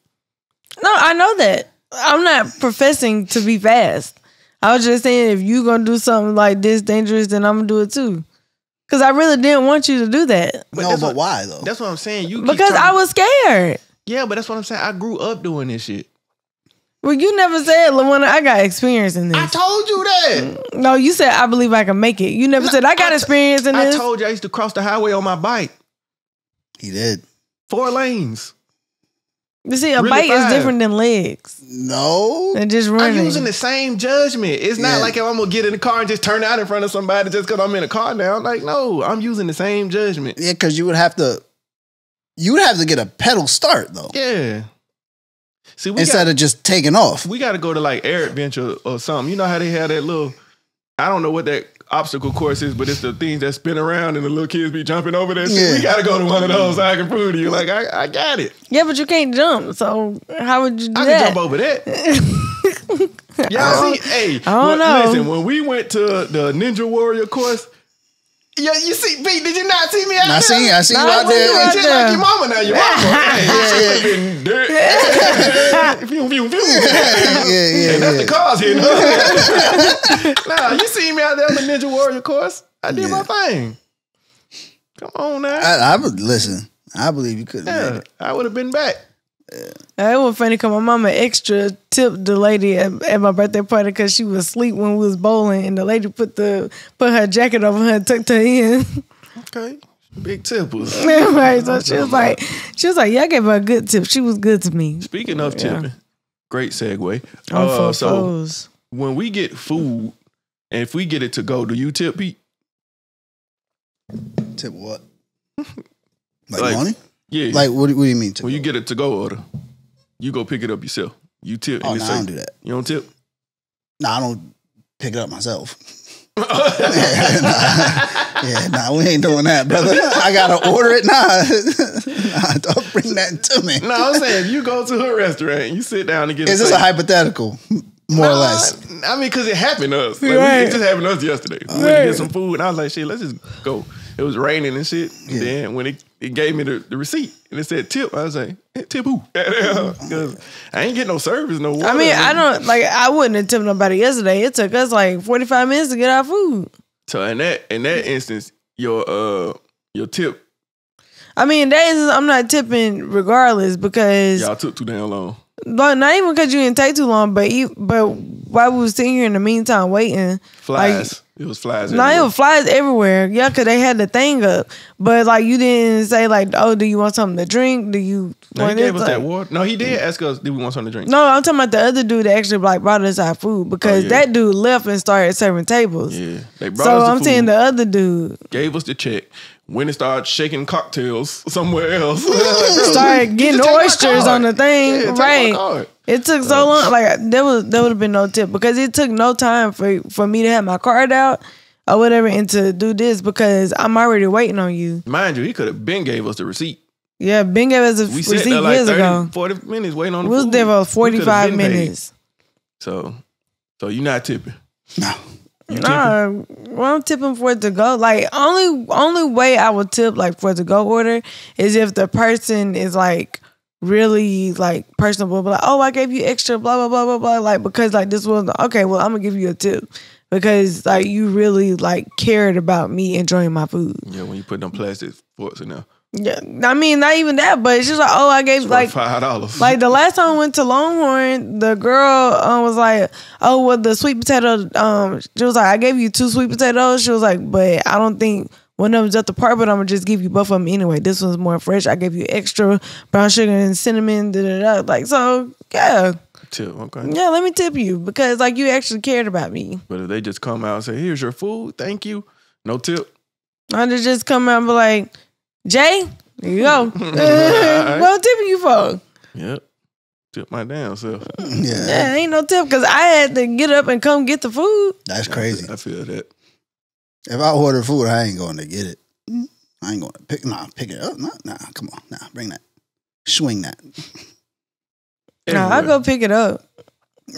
No, I know that. I'm not professing to be fast. I was just saying if you gonna do something like this dangerous, then I'm gonna do it too. Cause I really didn't want you to do that. But no, but what, why though? That's what I'm saying. You because I was scared. Yeah, but that's what I'm saying. I grew up doing this shit. Well, you never said, LaWanna, I got experience in this. I told you that. No, you said I believe I can make it. You never no, said I got I experience in I this. I told you I used to cross the highway on my bike. He did. Four lanes. You see, a really bike five. Is different than legs. No. And just running. I'm using the same judgment. It's not yeah. like if I'm going to get in the car and just turn out in front of somebody just because I'm in a car now. Like, no, I'm using the same judgment. Yeah, because you would have to, you would have to get a pedal start, though. Yeah. See, we Instead got, of just taking off. We got to go to like Air Adventure or something. You know how they have that little, I don't know what that obstacle course is, but it's the things that spin around and the little kids be jumping over that shit. Yeah. We gotta go to one of those so I can prove to you. Like, I, I got it. Yeah, but you can't jump, so how would you do I that? I can jump over that. Y'all see, hey, I don't when, know. Listen, when we went to the Ninja Warrior course, yeah, you see, Pete, did you not see me out I there? See, I see no, you out there. You out just there. Like your mama now, your mama. Hey, yeah, yeah. Pew, pew, pew. Yeah, yeah, yeah. That's the cause here. Nah, you see me out there on the Ninja Warrior course. I did yeah. my thing. Come on now. I, I would, listen, I believe you couldn't yeah, made it. I would have been back. Yeah. It was funny because my mama extra tipped the lady at, at my birthday party because she was asleep when we was bowling, and the lady put the put her jacket over her and tucked her in. Okay, big tippers. Right, so she was like, she was like, yeah, I gave her a good tip. She was good to me. Speaking of yeah. tipping, great segue. Uh, so foes. When we get food, and if we get it to go, do you tip Pete? Tip what? Like, like money? Yeah. Like, what, what do you mean? To when go? You get a to-go order, you go pick it up yourself. You tip. Oh, and no, I don't do that. You don't tip? No, I don't pick it up myself. Yeah, nah, yeah, nah, we ain't doing that, brother. I got to order it. Nah. Nah, don't bring that to me. No, nah, I'm saying if you go to a restaurant and you sit down and get Is a Is this plate, a hypothetical? More nah, or less. I mean, because it happened to us. Like, right. we, it just happened to us yesterday. We right. went to get some food, and I was like, shit, let's just go. It was raining and shit. Yeah. Then when it, it gave me the, the receipt and it said tip, I was like, hey, tip who? Because I ain't getting no service, no water. I mean, I don't, like, I wouldn't have tipped nobody yesterday. It took us like forty-five minutes to get our food. So in that in that instance, your uh your tip. I mean, in that instance, I'm not tipping regardless because. Y'all took too damn long. Like, not even because you didn't take too long, but you, but while we was sitting here in the meantime waiting, flies. Like, it was flies. No, everywhere. It was flies everywhere. Yeah, because they had the thing up, but like you didn't say like, oh, do you want something to drink? Do you? No, want he gave us like, that water. No, he did ask us, did we want something to drink? No, I'm talking about the other dude that actually like brought us our food because oh, yeah. that dude left and started serving tables. Yeah, they brought so us the I'm food, saying the other dude gave us the check. When it started shaking cocktails somewhere else, started getting oysters on the thing, yeah, right? It took so um, long. Like there was, there would have been no tip because it took no time for for me to have my card out or whatever and to do this because I'm already waiting on you. Mind you, he could have been gave us the receipt. Yeah, Ben gave us a we receipt sat there like years thirty, ago. Forty minutes waiting on. The we was food. There for forty-five minutes. Paid. So So you not tipping? No. You nah, well, I'm tipping for it to go. Like, only only way I would tip, like, for it to go order is if the person is, like, really, like, personable. But, like, oh, I gave you extra, blah, blah, blah, blah, blah. Like, because, like, this was, okay, well, I'm going to give you a tip. Because, like, you really, like, cared about me enjoying my food. Yeah, when you put them plastic forks in there. Yeah, I mean, not even that, but it's just like, oh, I gave it's like five dollars. Like the last time I went to Longhorn, the girl um, was like, oh, well, the sweet potato, um, she was like, I gave you two sweet potatoes. She was like, but I don't think one of them's at the part, but I'm going to just give you both of them anyway. This one's more fresh. I gave you extra brown sugar and cinnamon, da da da. Like, so, yeah. Tip, okay. Yeah, let me tip you because, like, you actually cared about me. But if they just come out and say, here's your food, thank you, no tip. I just come out and be like, Jay, there you go. What right. I'm tipping you for? Yep. Tip my damn self. Yeah. Yeah, ain't no tip because I had to get up and come get the food. That's crazy. I feel, I feel that. If I order food, I ain't going to get it. I ain't going to pick, nah, pick it up. Nah, nah, come on. Nah, bring that. Swing that. Nah, I'll go pick it up.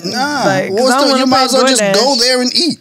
Nah. Like, well, still, you might as well just go there and eat.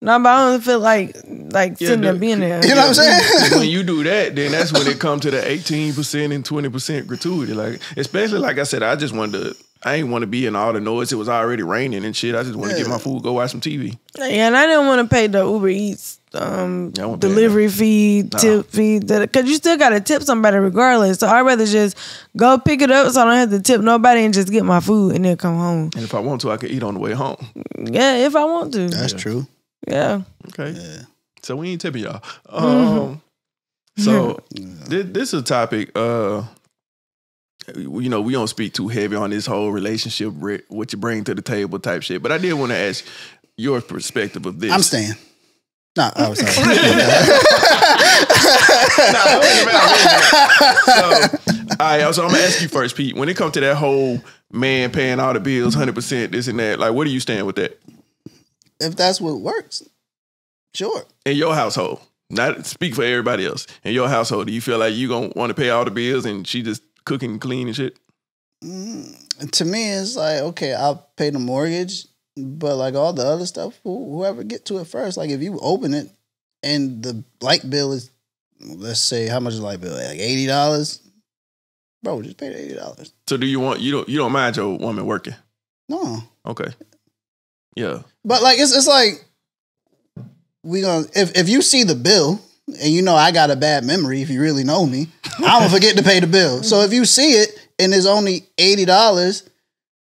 No, but I don't feel like like yeah, sitting there being there. You know what I'm saying? When you do that, then that's when it comes to the eighteen percent and twenty percent gratuity. Like, especially like I said, I just wanted to, I ain't want to be in all the noise. It was already raining and shit. I just want to yeah. get my food, go watch some T V. Yeah, and I didn't want to pay the Uber Eats um, yeah, delivery fee, tip nah. fee, because you still got to tip somebody regardless. So I'd rather just go pick it up so I don't have to tip nobody and just get my food and then come home. And if I want to, I can eat on the way home. Yeah, if I want to. That's yeah. true. Yeah. Okay. Yeah. So we ain't tipping y'all. Um, mm-hmm. So th this is a topic. Uh, you know, we don't speak too heavy on this whole relationship, what you bring to the table type shit. But I did want to ask your perspective of this. I'm staying. No, I was sorry. no, wait a minute, wait a minute. So, all right, so I'm gonna ask you first, Pete. When it comes to that whole man paying all the bills, one hundred percent, this and that, like, where do you stand with that? If that's what works, sure. In your household, not speak for everybody else. In your household, do you feel like you gonna want to pay all the bills and she just cooking and clean and shit? Mm, to me, it's like, okay, I'll pay the mortgage, but like all the other stuff, whoever get to it first. Like if you open it and the light bill is, let's say, how much is the light bill? Like eighty dollars, bro. Just pay the eighty dollars. So do you want you don't you don't mind your woman working? No. Okay. Yeah. But like it's it's like we gonna if, if you see the bill and you know I got a bad memory, if you really know me, I don't forget to pay the bill. So if you see it and it's only eighty dollars,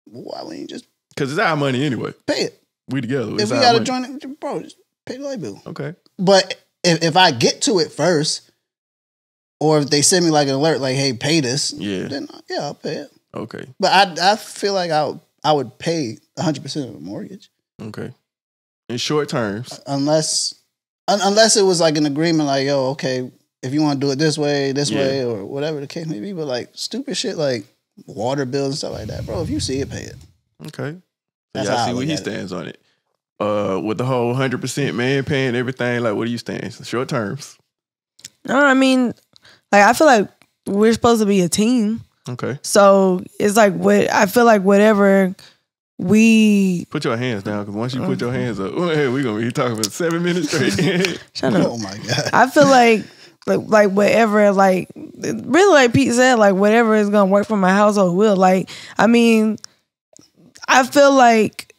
why wouldn't you just because it's our money anyway. Pay it. We together. It's if we gotta money. Join it, bro, just pay the light bill. Okay. But if if I get to it first, or if they send me like an alert like, hey, pay this, yeah, then yeah, I'll pay it. Okay. But I I feel like I'll I would pay one hundred percent of the mortgage. Okay. In short terms. Unless un unless it was like an agreement like, yo, okay, if you want to do it this way, this yeah. way, or whatever the case may be. But like stupid shit like water bills and stuff like that. Bro, if you see it, pay it. Okay. That's y'all see where he stands it. On it. Uh, with the whole one hundred percent man paying everything, like, what do you stand? Short terms. No, I mean, like, I feel like we're supposed to be a team. Okay. So it's like what I feel like whatever we put your hands down because once you put your hands up, hey, we're gonna be talking for seven minutes straight. Shut up. Oh my god. I feel like like like whatever like really like Pete said, like whatever is gonna work for my household will. Like, I mean, I feel like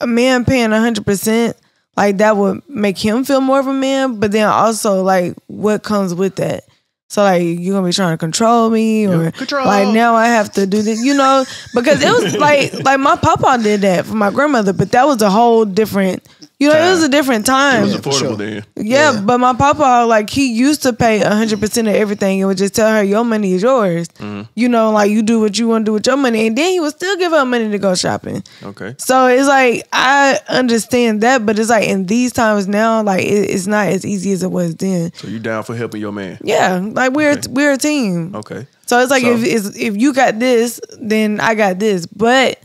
a man paying a hundred percent, like that would make him feel more of a man, but then also like what comes with that. So like you're gonna be trying to control me or control. Like now I have to do this, you know, because it was like like my papa did that for my grandmother, but that was a whole different, you know, time. It was a different time. It was affordable sure. then. Yeah, yeah, but my papa, like he used to pay one hundred percent of everything and would just tell her your money is yours. Mm. You know, like you do what you want to do with your money, and then he would still give her money to go shopping. Okay. So it's like I understand that, but it's like in these times now, like it, it's not as easy as it was then. So you down for helping your man? Yeah, like we're okay. we're a team. Okay. So it's like so. if it's, if you got this, then I got this, but.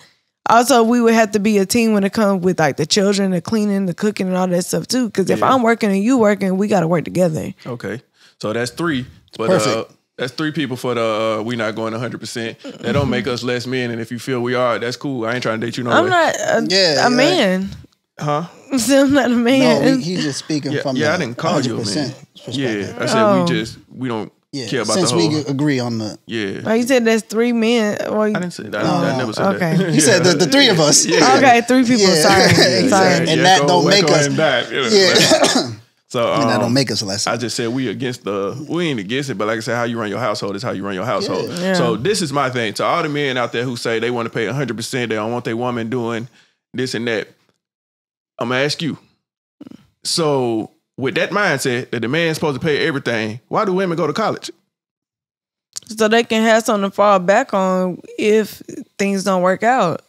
Also, we would have to be a team when it comes with like the children, the cleaning, the cooking, and all that stuff too. Because if yeah. I'm working and you working, we got to work together. Okay, so that's three. But perfect. Uh, That's three people for the uh, we not going one hundred percent. That don't make us less men. And if you feel we are, that's cool. I ain't trying to date you no I'm way. Not a, yeah, a man. Huh? So I'm not a man. No, he's just speaking yeah, from yeah, the I didn't call you a man. Yeah, I said oh. we just, we don't yeah. care about Since the whole. Since we agree on the. Yeah. Oh, you said that's three men. Or you, I didn't say that. I, uh, I never said okay. that. You yeah. said the, the three of us. Yeah. Yeah. Okay, three people. Yeah. Sorry. Yeah. Sorry. And, and that don't make us. Back, you know, yeah. Like, So um, and that don't make us less. I just said we against the, we ain't against it, but like I said, how you run your household is how you run your household. Yeah, yeah. So this is my thing. To all the men out there who say they want to pay one hundred percent, they don't want their woman doing this and that, I'm going to ask you. So with that mindset that the man's supposed to pay everything, why do women go to college? So they can have something to fall back on if things don't work out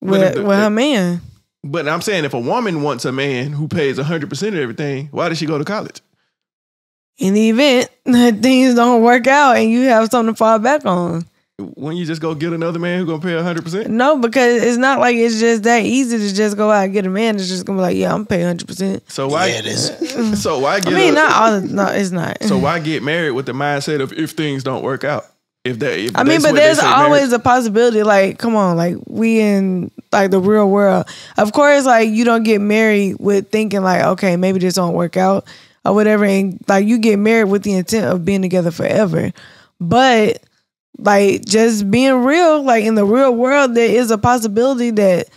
with, the, with her man. But I'm saying if a woman wants a man who pays one hundred percent of everything, why does she go to college? In the event that things don't work out and you have something to fall back on. When you just go get another man who's going to pay one hundred percent? No, because it's not like it's just that easy to just go out and get a man that's just going to be like, yeah, I'm paying one hundred percent. So why, yeah, it is. So why get I mean, a, not all, no, it's not. So why get married with the mindset of if things don't work out? If that, if I mean, but there's always marriage. A possibility. Like, come on, like we in like the real world. Of course, like you don't get married with thinking like, okay, maybe this don't work out or whatever, and like you get married with the intent of being together forever. But like just being real, like in the real world, there is a possibility that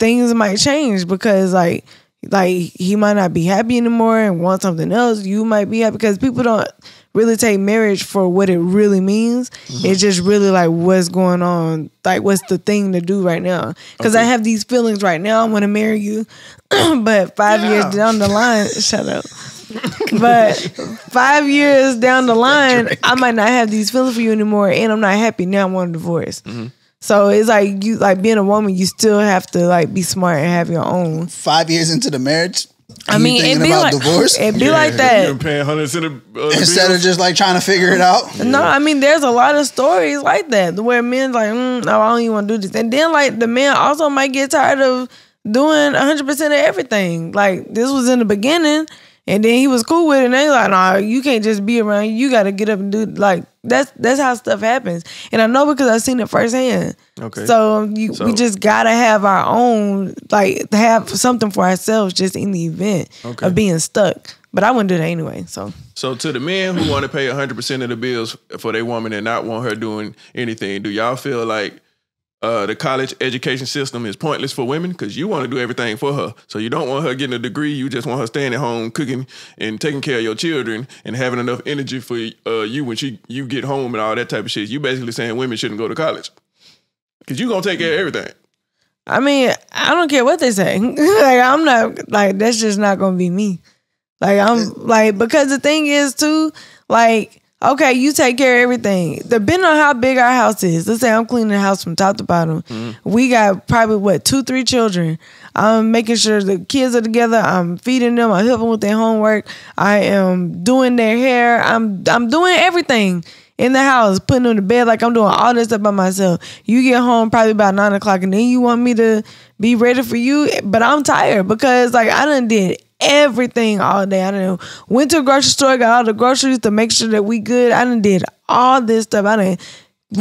things might change because like like he might not be happy anymore and want something else. You might be happy because people don't. Really take marriage for what it really means. Mm-hmm. It's just really like what's going on, like what's the thing to do right now. Because okay. I have these feelings right now. I want to marry you, but five yeah. years down the line, shut up. But five years down the line, I might not have these feelings for you anymore, and I'm not happy now. I want a divorce. Mm-hmm. So it's like you, like being a woman, you still have to like be smart and have your own. Five years into the marriage. I mean, it'd be, like, it'd be yeah. like that. You're paying hundreds of, uh, instead bills? Of just like trying to figure it out. No, I mean, there's a lot of stories like that where men's like, mm, no, I don't even want to do this. And then like the man also might get tired of doing one hundred percent of everything. Like this was in the beginning and then he was cool with it. And they like, no, nah, you can't just be around. You got to get up and do like that's that's how stuff happens. And I know because I've seen it firsthand. Okay. So, you, so we just gotta have our own, like have something for ourselves just in the event okay. of being stuck. But I wouldn't do that anyway. So so to the men who want to pay one hundred percent of the bills for their woman and not want her doing anything, do y'all feel like uh, the college education system is pointless for women? Because you want to do everything for her. So you don't want her getting a degree. You just want her staying at home, cooking and taking care of your children and having enough energy for uh, you when she, you get home and all that type of shit. You basically saying women shouldn't go to college. Cause you gonna take care of everything. I mean, I don't care what they say. Like I'm not like that's just not gonna be me. Like I'm like because the thing is too like okay you take care of everything. Depending on how big our house is, let's say I'm cleaning the house from top to bottom. Mm-hmm. We got probably what two three children. I'm making sure the kids are together. I'm feeding them. I'm helping with their homework. I am doing their hair. I'm I'm doing everything. In the house, putting them to bed, like I'm doing all this stuff by myself. You get home probably about nine o'clock, and then you want me to be ready for you, but I'm tired because like I done did everything all day. I done went to a grocery store, got all the groceries to make sure that we good. I done did all this stuff. I done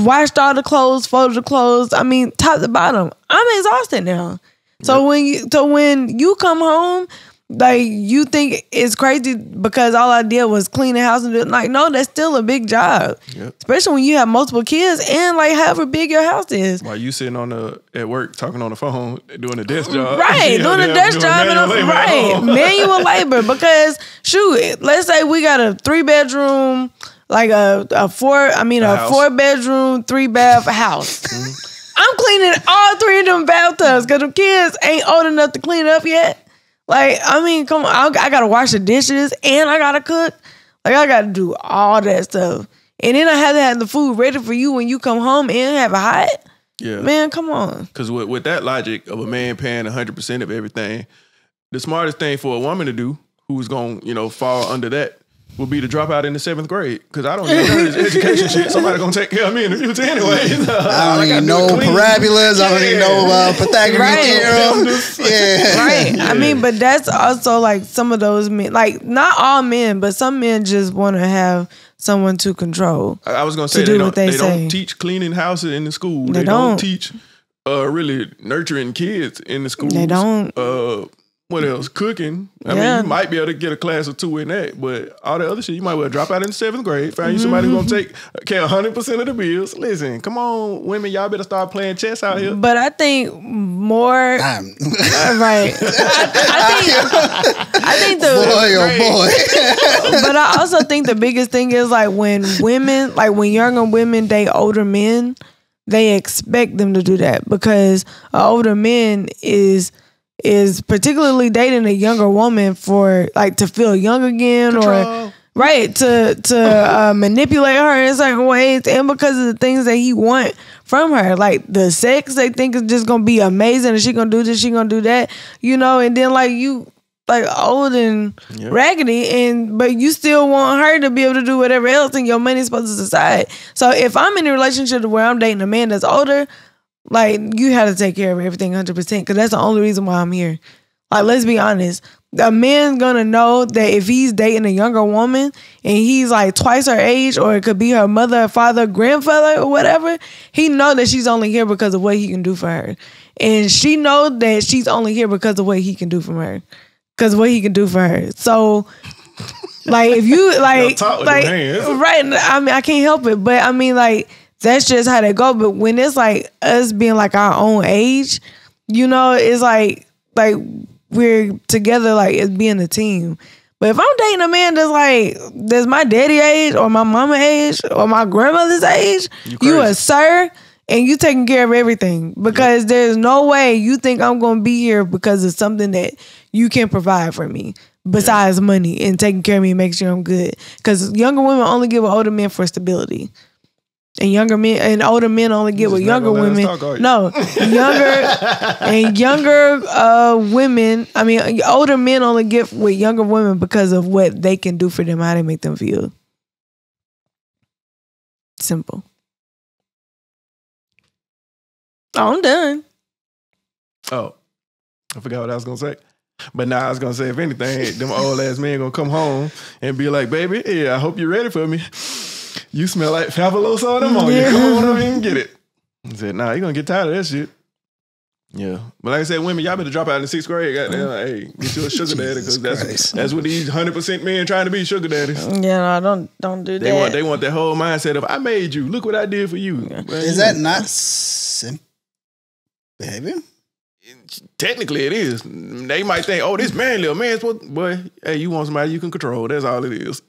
washed all the clothes, folded the clothes. I mean, top to bottom, I'm exhausted now. So yep. when you, so when you come home. Like you think it's crazy because all I did was clean the house and do it. Like no, that's still a big job, yep. especially when you have multiple kids and like however big your house is. While you sitting on the at work talking on the phone doing a desk job, right? Doing a desk job, and I'm, right? Manual labor because shoot, let's say we got a three bedroom, like a, a four. I mean a, a four bedroom, three bath house. Mm-hmm. I'm cleaning all three of them bathtubs because them kids ain't old enough to clean up yet. Like, I mean, come on, I, I gotta wash the dishes and I gotta cook. Like, I gotta do all that stuff. And then I have to have the food ready for you when you come home and have a hot. Yeah. Man, come on. Because with, with that logic of a man paying one hundred percent of everything, the smartest thing for a woman to do who's gonna, you know, fall under that would be to drop out in the seventh grade. Because I don't know this education shit. Somebody gonna take care of me in the future anyway. You know? I don't even know parabolas. I don't even know uh, Pythagorean right. theorem. Yeah. Right. Yeah. I mean, but that's also like some of those men, like not all men, but some men just want to have someone to control. I, I was going to say they, don't, they, they don't teach cleaning houses in the school. They, they don't. don't teach uh, really nurturing kids in the schools. They don't. Uh, what else? Cooking. I yeah. mean, you might be able to get a class or two in that, but all the other shit, you might well drop out in the seventh grade, find you somebody mm-hmm. who's going to take care of one hundred percent of the bills. Listen, come on, women, y'all better start playing chess out here. But I think more... I'm... Right. I, I, think, I think the... Boy, oh boy. But I also think the biggest thing is, like, when women, like, when younger women date older men, they expect them to do that because an older man is... is particularly dating a younger woman for like to feel young again Control. or right to to uh, manipulate her in certain ways, and because of the things that he want from her, like the sex they think is just gonna be amazing and she gonna do this, she gonna do that, you know, and then like you like old and yep. raggedy, and but you still want her to be able to do whatever else, and your money's supposed to decide. So if I'm in a relationship where I'm dating a man that's older, like, you have to take care of everything one hundred percent because that's the only reason why I'm here. Like, let's be honest. A man's going to know that if he's dating a younger woman and he's, like, twice her age, or it could be her mother, father, grandfather, or whatever, he know that she's only here because of what he can do for her. And she know that she's only here because of what he can do for her. Because what he can do for her. So... like, if you, like... like right. I mean, I can't help it. But, I mean, like... that's just how they go. But when it's like us being like our own age, you know, it's like like we're together, like it's being a team. But if I'm dating a man that's like that's my daddy age or my mama age or my grandmother's age, you, you a sir and you taking care of everything, because yeah. there's no way you think I'm gonna be here because of something that you can provide for me besides yeah. money and taking care of me and making sure I'm good. Because younger women only give an older men for stability. And younger men and older men only get with younger women. Talk, you? No, younger and younger uh, women. I mean, older men only get with younger women because of what they can do for them, how they make them feel. Simple. Oh, I'm done. Oh, I forgot what I was gonna say. But now nah, I was gonna say, if anything, them old ass men gonna come home and be like, "Baby, yeah, I hope you're ready for me. You smell like Fabuloso and ammonia. Yeah. Come on over and get it." I said, "Nah, you're going to get tired of that shit." Yeah. But like I said, women, y'all better drop out in sixth grade. Goddamn, like, hey, get you a sugar daddy, because that's, that's what these one hundred percent men trying to be, sugar daddies. Yeah, no, don't, don't do they that. Want, they want that whole mindset of, I made you. Look what I did for you. Yeah. Is that not simp behavior? Technically, it is. They might think, oh, this man, little man, boy, hey, you want somebody you can control. That's all it is.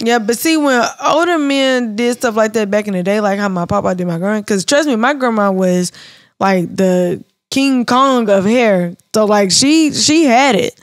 Yeah, but see, when older men did stuff like that back in the day, like how my papa did my grandma, because trust me, my grandma was like the King Kong of hair. So like she she had it.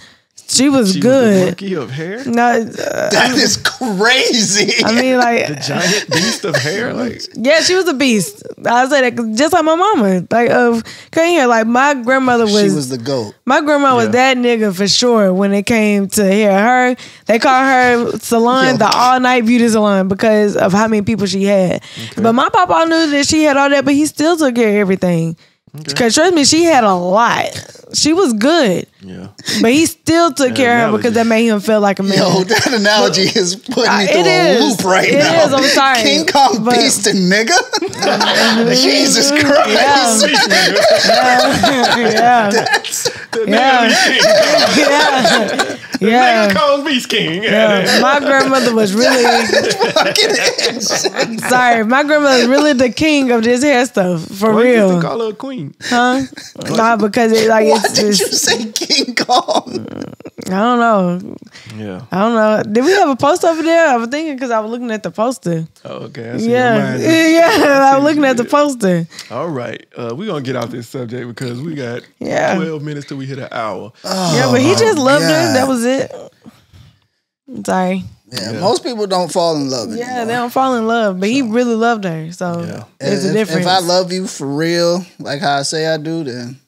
She was she good. Was the monkey of hair? No, uh, that is crazy. I mean, like the giant beast of hair. Like, yeah, she was a beast. I say that just like my mama. Like of cutting hair. Like my grandmother was. She was the goat. My grandma yeah. was that nigga for sure. When it came to hair, her they call her salon Yo. the all night beauty salon because of how many people she had. Okay. But my papa knew that she had all that, but he still took care of everything. Okay. Cause trust me, she had a lot. She was good. Yeah. But he still took that care analogy. of her because that made him feel like a man. Yo, that analogy is putting me through a loop right it now. It is, I'm sorry. King Kong but, beast and nigga. Jesus Christ. Yeah. Yeah. Yeah. That's the nigga king. Yeah. Yeah. The nigga Kong beast king. Yeah. Yeah. My grandmother was really fucking sorry, my grandmother was really the king of this hair stuff. For Why real. You call her a queen? Huh? Nah, because it like Why it's did just, you say King Kong? I don't know. Yeah, I don't know. Did we have a post over there? I was thinking because I was looking at the poster. Oh, okay. I see yeah, yeah. I was looking at the poster. All right, uh, we're gonna get off this subject because we got yeah. twelve minutes till we hit an hour. Oh, yeah, but he just loved God. her. That was it. I'm sorry. Yeah, yeah, most people don't fall in love anymore. Yeah, they don't fall in love, but so. he really loved her. So yeah. there's if, a difference. If I love you for real, like how I say I do, then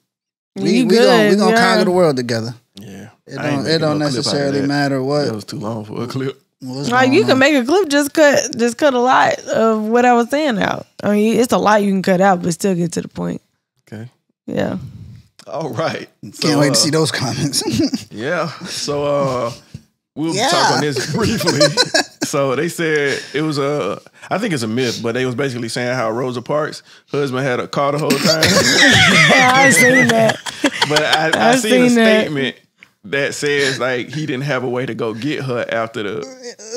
we we gonna we gonna yeah. conquer the world together. Yeah, it don't it don't necessarily matter what. That was too long for a clip. Like you on? can make a clip, just cut just cut a lot of what I was saying out. I mean, it's a lot you can cut out, but still get to the point. Okay. Yeah. All right. Can't so, wait uh, to see those comments. yeah. So. uh We'll yeah. talk on this briefly. so they said it was a, I think it's a myth, but they was basically saying how Rosa Parks' husband had a car the whole time. Yeah, I seen that. But I, I seen, seen a that. statement that says like he didn't have a way to go get her after the.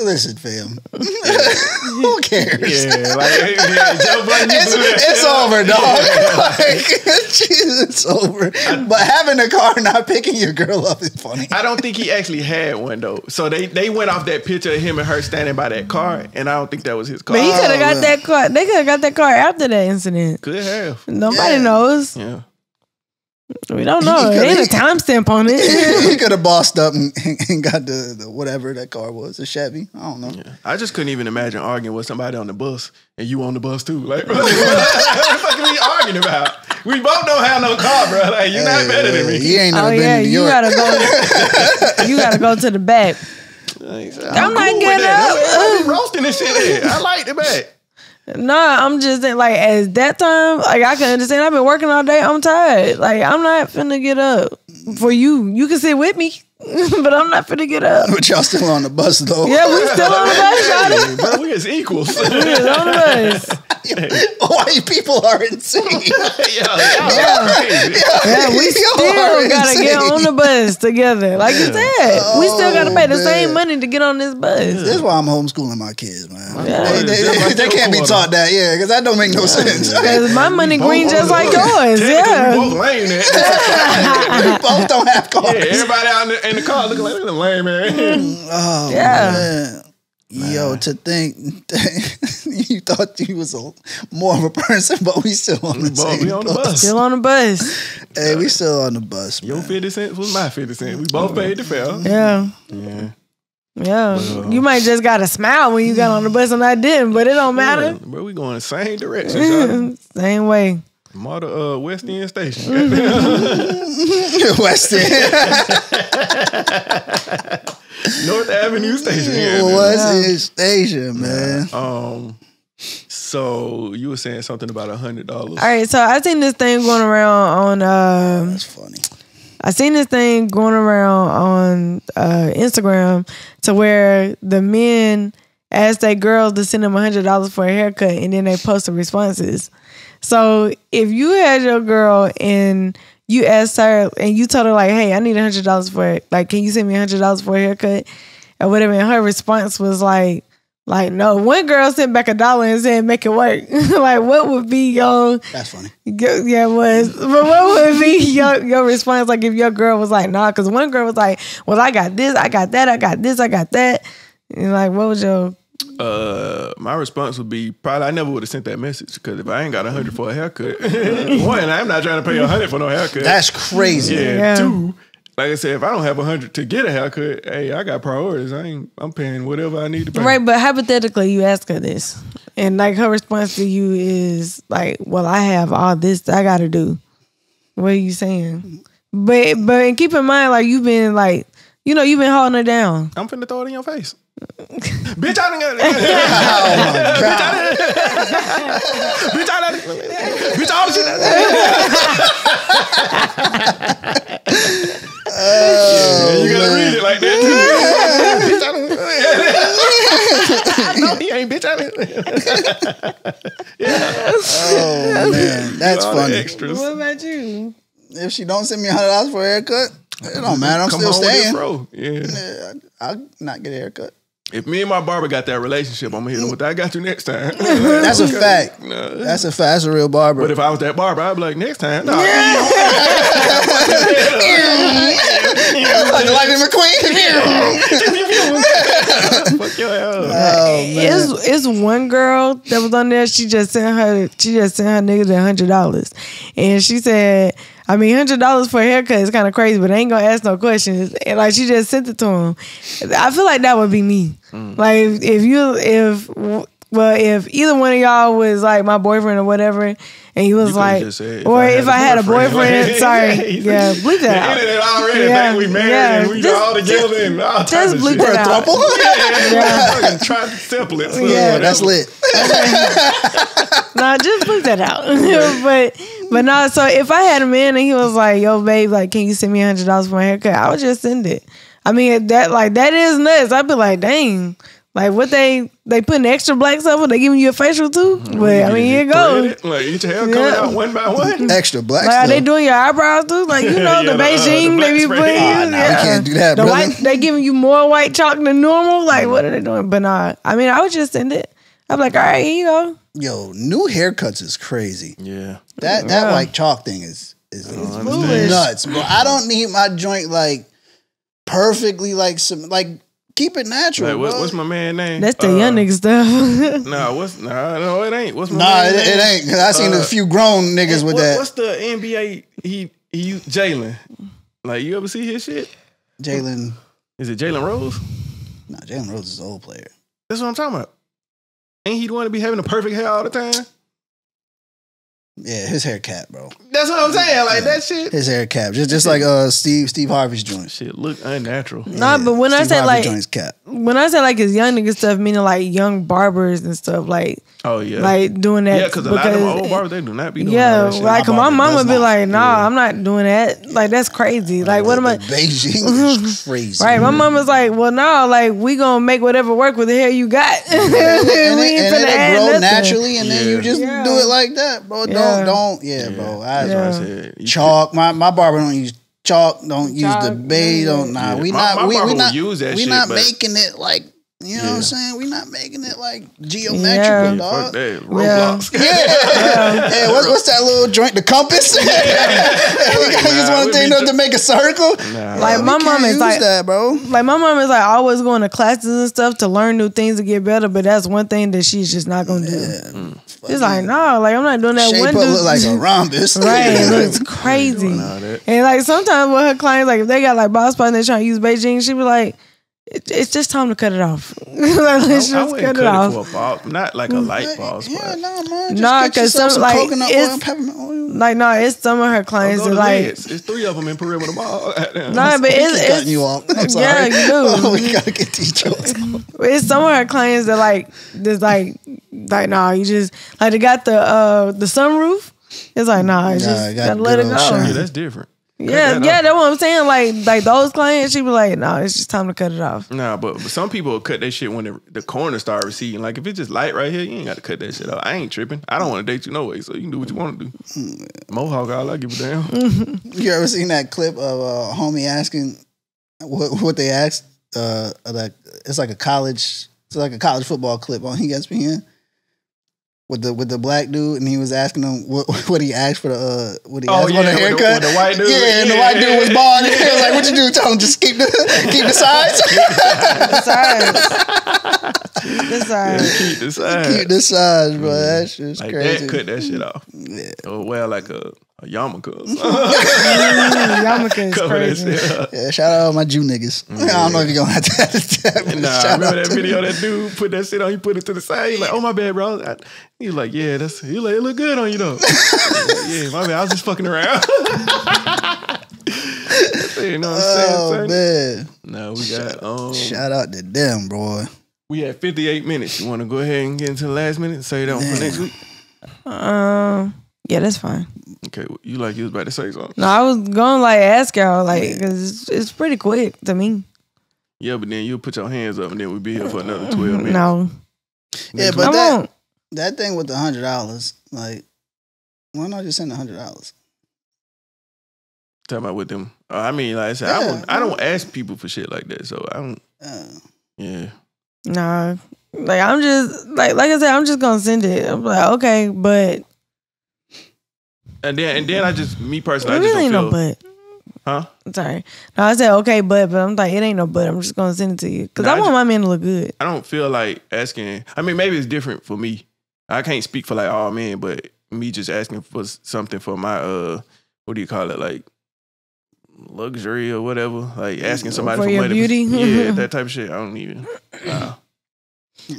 Listen, fam. Who cares? Yeah, like hey, yeah, Joe Biden, it's, it's over, dog. Like, geez, it's over. I, but having a car not picking your girl up is funny. I don't think he actually had one though. So they they went off that picture of him and her standing by that car, and I don't think that was his car. But he could have got know. that car. They could have got that car after that incident. Could have. Nobody yeah. knows. Yeah. We don't know. There's a timestamp on it. He could have bossed up and, and got the, the whatever that car was, a Chevy. I don't know. Yeah. I just couldn't even imagine arguing with somebody on the bus and you on the bus too. Like, bro, what the fuck are we arguing about? We both don't have no car, bro. Like, you're hey, not better than me. He ain't never oh, been yeah, to New York. You gotta go. You gotta go to the back. Like, I'm, I'm not cool getting up. I'm roasting this shit. There. I like the back. Nah, I'm just saying, like, at that time, like, I can understand. I've been working all day. I'm tired. Like, I'm not finna get up for you. You can sit with me, but I'm not finna get up. But y'all still on the bus, though. Yeah, we still on the bus, y'all. But we as equals. We is on the bus. White people are insane. yeah, yeah, yeah, yeah, we still gotta get on the bus together. Like you said, oh, we still gotta pay the man. same money to get on this bus. Yeah. That's why I'm homeschooling my kids, man. Yeah. They, they, they, they can't be taught that, yeah, because that don't make no yeah. sense. Because my money green just like yours, yeah. We both lame. We both don't have cars. Yeah, everybody out in the, in the car looking like they're lame, man. Mm, oh, yeah. Man. Man. Yo, to think you thought you was a, more of a person, but we still on the, but we on the bus. Still on the bus. Hey, we still on the bus. Man. Your fifty cents was my fifty cents. We both paid the fare. Yeah. Yeah. Yeah. Well, you might just got a smile when you got on the bus and I didn't, but it don't matter. But we going the same direction. Same way. Model, uh, West End Station. West End. North Avenue Station. Yeah, West End Station, man. Yeah. Um, so you were saying something about a hundred dollars. All right, so I seen this thing going around on. Uh, oh, that's funny. I seen this thing going around on uh, Instagram to where the men asked their girls to send them a hundred dollars for a haircut, and then they post the responses. So if you had your girl and you asked her and you told her like, hey, I need a hundred dollars for it. Like, can you send me a hundred dollars for a haircut? Or whatever. And her response was like, like, no. One girl sent back a dollar and said, make it work. Like, what would be your That's funny. Your, yeah, it was. But what would be your your response? Like if your girl was like, nah, cause one girl was like, well, I got this, I got that, I got this, I got that. And like, what was your Uh, my response would be probably I never would have sent that message because if I ain't got a hundred for a haircut, one, I'm not trying to pay a hundred for no haircut. That's crazy. Yeah. yeah. Two, like I said, if I don't have a hundred to get a haircut, hey, I got priorities. I ain't. I'm paying whatever I need to pay. Right, but hypothetically, you ask her this, and like her response to you is like, "Well, I have all this I got to do." What are you saying? But but and keep in mind, like you've been like you know you've been holding her down. I'm finna throw it in your face. Bitch, I done got it. Bitch, I done got it. Bitch, all the shit I oh, yeah, you gotta read it like that. Bitch, I done I know he ain't bitch, I done yeah. Oh, man. That's funny. What about you? If she don't send me one hundred dollars for a haircut, it don't matter. I'm Come still staying. Bro. Yeah. I'll not get a haircut. If me and my barber got that relationship, I'm going to hit him with that. I got you next time. That's a fact. No. That's a fact. That's a real barber. But if I was that barber, I'd be like, next time. No. Nah. Like Lightning McQueen. Fuck your ass. Oh, man. It's, it's one girl that was on there. She just sent her, she just sent her niggas one hundred dollars. And she said, I mean, one hundred dollars for a haircut is kind of crazy, but I ain't going to ask no questions. And like, she just sent it to him. I feel like that would be me. Mm. Like, if, if you, if, well, if either one of y'all was like my boyfriend or whatever, and he was you like, said, or if I had, if a, I had boyfriend. a boyfriend, sorry, yeah, bleep that out. The internet already yeah. think we married yeah. and we just, all together just, and all Just bleep that out. Yeah, yeah. yeah. Try to simple it. So yeah, that's lit. Nah, just bleep that out. But but no, nah, so if I had a man and he was like, yo, babe, like, can you send me one hundred dollars for my haircut? I would just send it. I mean, that like that is nuts. I'd be like, dang. Like what they they putting extra black stuff on? They giving you a facial too? But mm-hmm. I mean, here it goes. Like each hair coming yeah. out one by one. Extra black. Like, stuff. Are they doing your eyebrows too? Like you know yeah, the Beijing uh, the they be putting. Oh, yeah. No, we can't do that. The brother. White they giving you more white chalk than normal. Like what are they doing? But nah, I mean, I would just send it. I'm like, all right, here you go. Yo, new haircuts is crazy. Yeah, that that yeah. white chalk thing is is, is nuts, bro. I don't need my joint like perfectly like some like. Keep it natural. Like, what's, what's my man's name? That's the uh, young nigga stuff. nah, what's nah, no, it ain't. What's my nah, man's it, name? Nah, it ain't. Cause I seen uh, a few grown niggas what, with that. What's the N B A? He he, Jalen. Like you ever see his shit? Jalen. Is it Jalen Rose? Nah, Jalen Rose is an old player. That's what I'm talking about. Ain't he the one to be having the perfect hair all the time? Yeah, his hair cap, bro. That's what I'm saying. Like yeah. that shit. His hair cap, just just like uh Steve Steve Harvey's joint. Shit, look unnatural. Nah, yeah. but when Steve I say Harvey like joint's cap. When I say like his young nigga stuff, meaning like young barbers and stuff, like oh yeah, like doing that. Yeah, cause a lot of them old barbers they do not be doing yeah, that. Yeah, like my, my mama be not, like, nah, yeah. I'm not doing that. Like that's crazy. Like, like what am I? Beijing is crazy. Right, my mama's like, well, no, like we gonna make whatever work with the hair you got. and and, and, we and it grow nothing. naturally, and yeah. then you just yeah. do it like that, bro. Yeah. Don't don't yeah, yeah. bro. I, yeah. I said, chalk. My my barber don't use chalk. Don't chalk, use the bay. Yeah. Don't nah. Yeah. We my, not my we, we not use that. We shit, not making it like you know yeah. what I'm saying. We not making it like geometrical yeah. dog. Yeah, Roblox. Yeah. yeah. yeah. yeah. What's what's that little joint? The compass. Yeah. You gotta nah, use one thing to make a circle. Nah, like bro, my mom is like that, bro. Like my mom is like always going to classes and stuff to learn new things to get better. But that's one thing that she's just not gonna yeah. do. Mm. It's like no, like I'm not doing that. Shape one dude look like a rhombus, right? It looks crazy. And like sometimes with her clients, like if they got like bald spots and they trying to use Beijing, she be like, it, "It's just time to cut it off." like, Let's I, just I cut, cut it off. For a bald, not like a light bald spot. Yeah, no, man. Nah, because some, some like coconut it's oil, peppermint oil. Like no, nah, it's some of her clients that like Lids. It's three of them in Perimeter Mall. no, nah, but it's, it's cutting you off. I'm sorry. Yeah, you do. Oh, we gotta get these jokes. It's some of her clients that like this like. Like nah, you just like they got the uh the sunroof. It's like nah, it's nah, just gotta, gotta let it go. Yeah, that's different. Cut yeah, that yeah, off. That's what I'm saying. Like like those clients, she be like, nah, it's just time to cut it off. Nah, but, but some people cut that shit when the, the corner start receding. Like if it's just light right here, you ain't got to cut that shit off. I ain't tripping. I don't want to date you no way, so you can do what you want to do. Mohawk, all I give a damn. You ever seen that clip of a homie asking what what they asked? Uh, like it's like a college, it's like a college football clip on E S P N. With the with the black dude, and he was asking him what what he asked for the uh, what he asked oh, yeah, for the haircut. The, the white dude, yeah, yeah, and the white dude was bald. And he was like, "What you do? Tell him just keep the keep the sides, the sides, the sides, keep the sides, keep the sides, bro." That shit's like crazy. That, cut that shit off. Yeah. Or wear like a, a yarmulke. Yarmulke is crazy. Yeah, shout out all my Jew niggas. Mm-hmm. I don't know if you're gonna have to. Have to nah, shout remember that video me. That dude put that shit on. He put it to the side. He's like, "Oh my bad, bro." I, He's like, yeah, that's. He like, it look good on you though. Yeah, my man, I was just fucking around. You know what I'm saying? Oh man, no, we got. Um, shout out to them, boy. We had fifty-eight minutes. You want to go ahead and get into the last minute and say that one for next week? Um, yeah, that's fine. Okay, well, you like you was about to say something? No, I was gonna like ask y'all like because it's, it's pretty quick to me. Yeah, but then you will put your hands up and then we'll be here for another twelve minutes. No, yeah, but that. On. That thing with the hundred dollars, like, why not just send a hundred dollars? Talk about with them. Uh, I mean, like I said, yeah, I, don't, I don't ask people for shit like that, so I don't. Uh, yeah. Nah, like I'm just like like I said, I'm just gonna send it. I'm like, okay, but. And then and then I just me personally, I just really don't feel, no but. Huh? Sorry. No, I said okay, but but I'm like it ain't no but. I'm just gonna send it to you because no, I, I want just, my man to look good. I don't feel like asking. I mean, maybe it's different for me. I can't speak for like all men, but me just asking for something for my uh, what do you call it, like luxury or whatever, like asking somebody for, for your money, beauty, yeah, that type of shit. I don't even. Wow.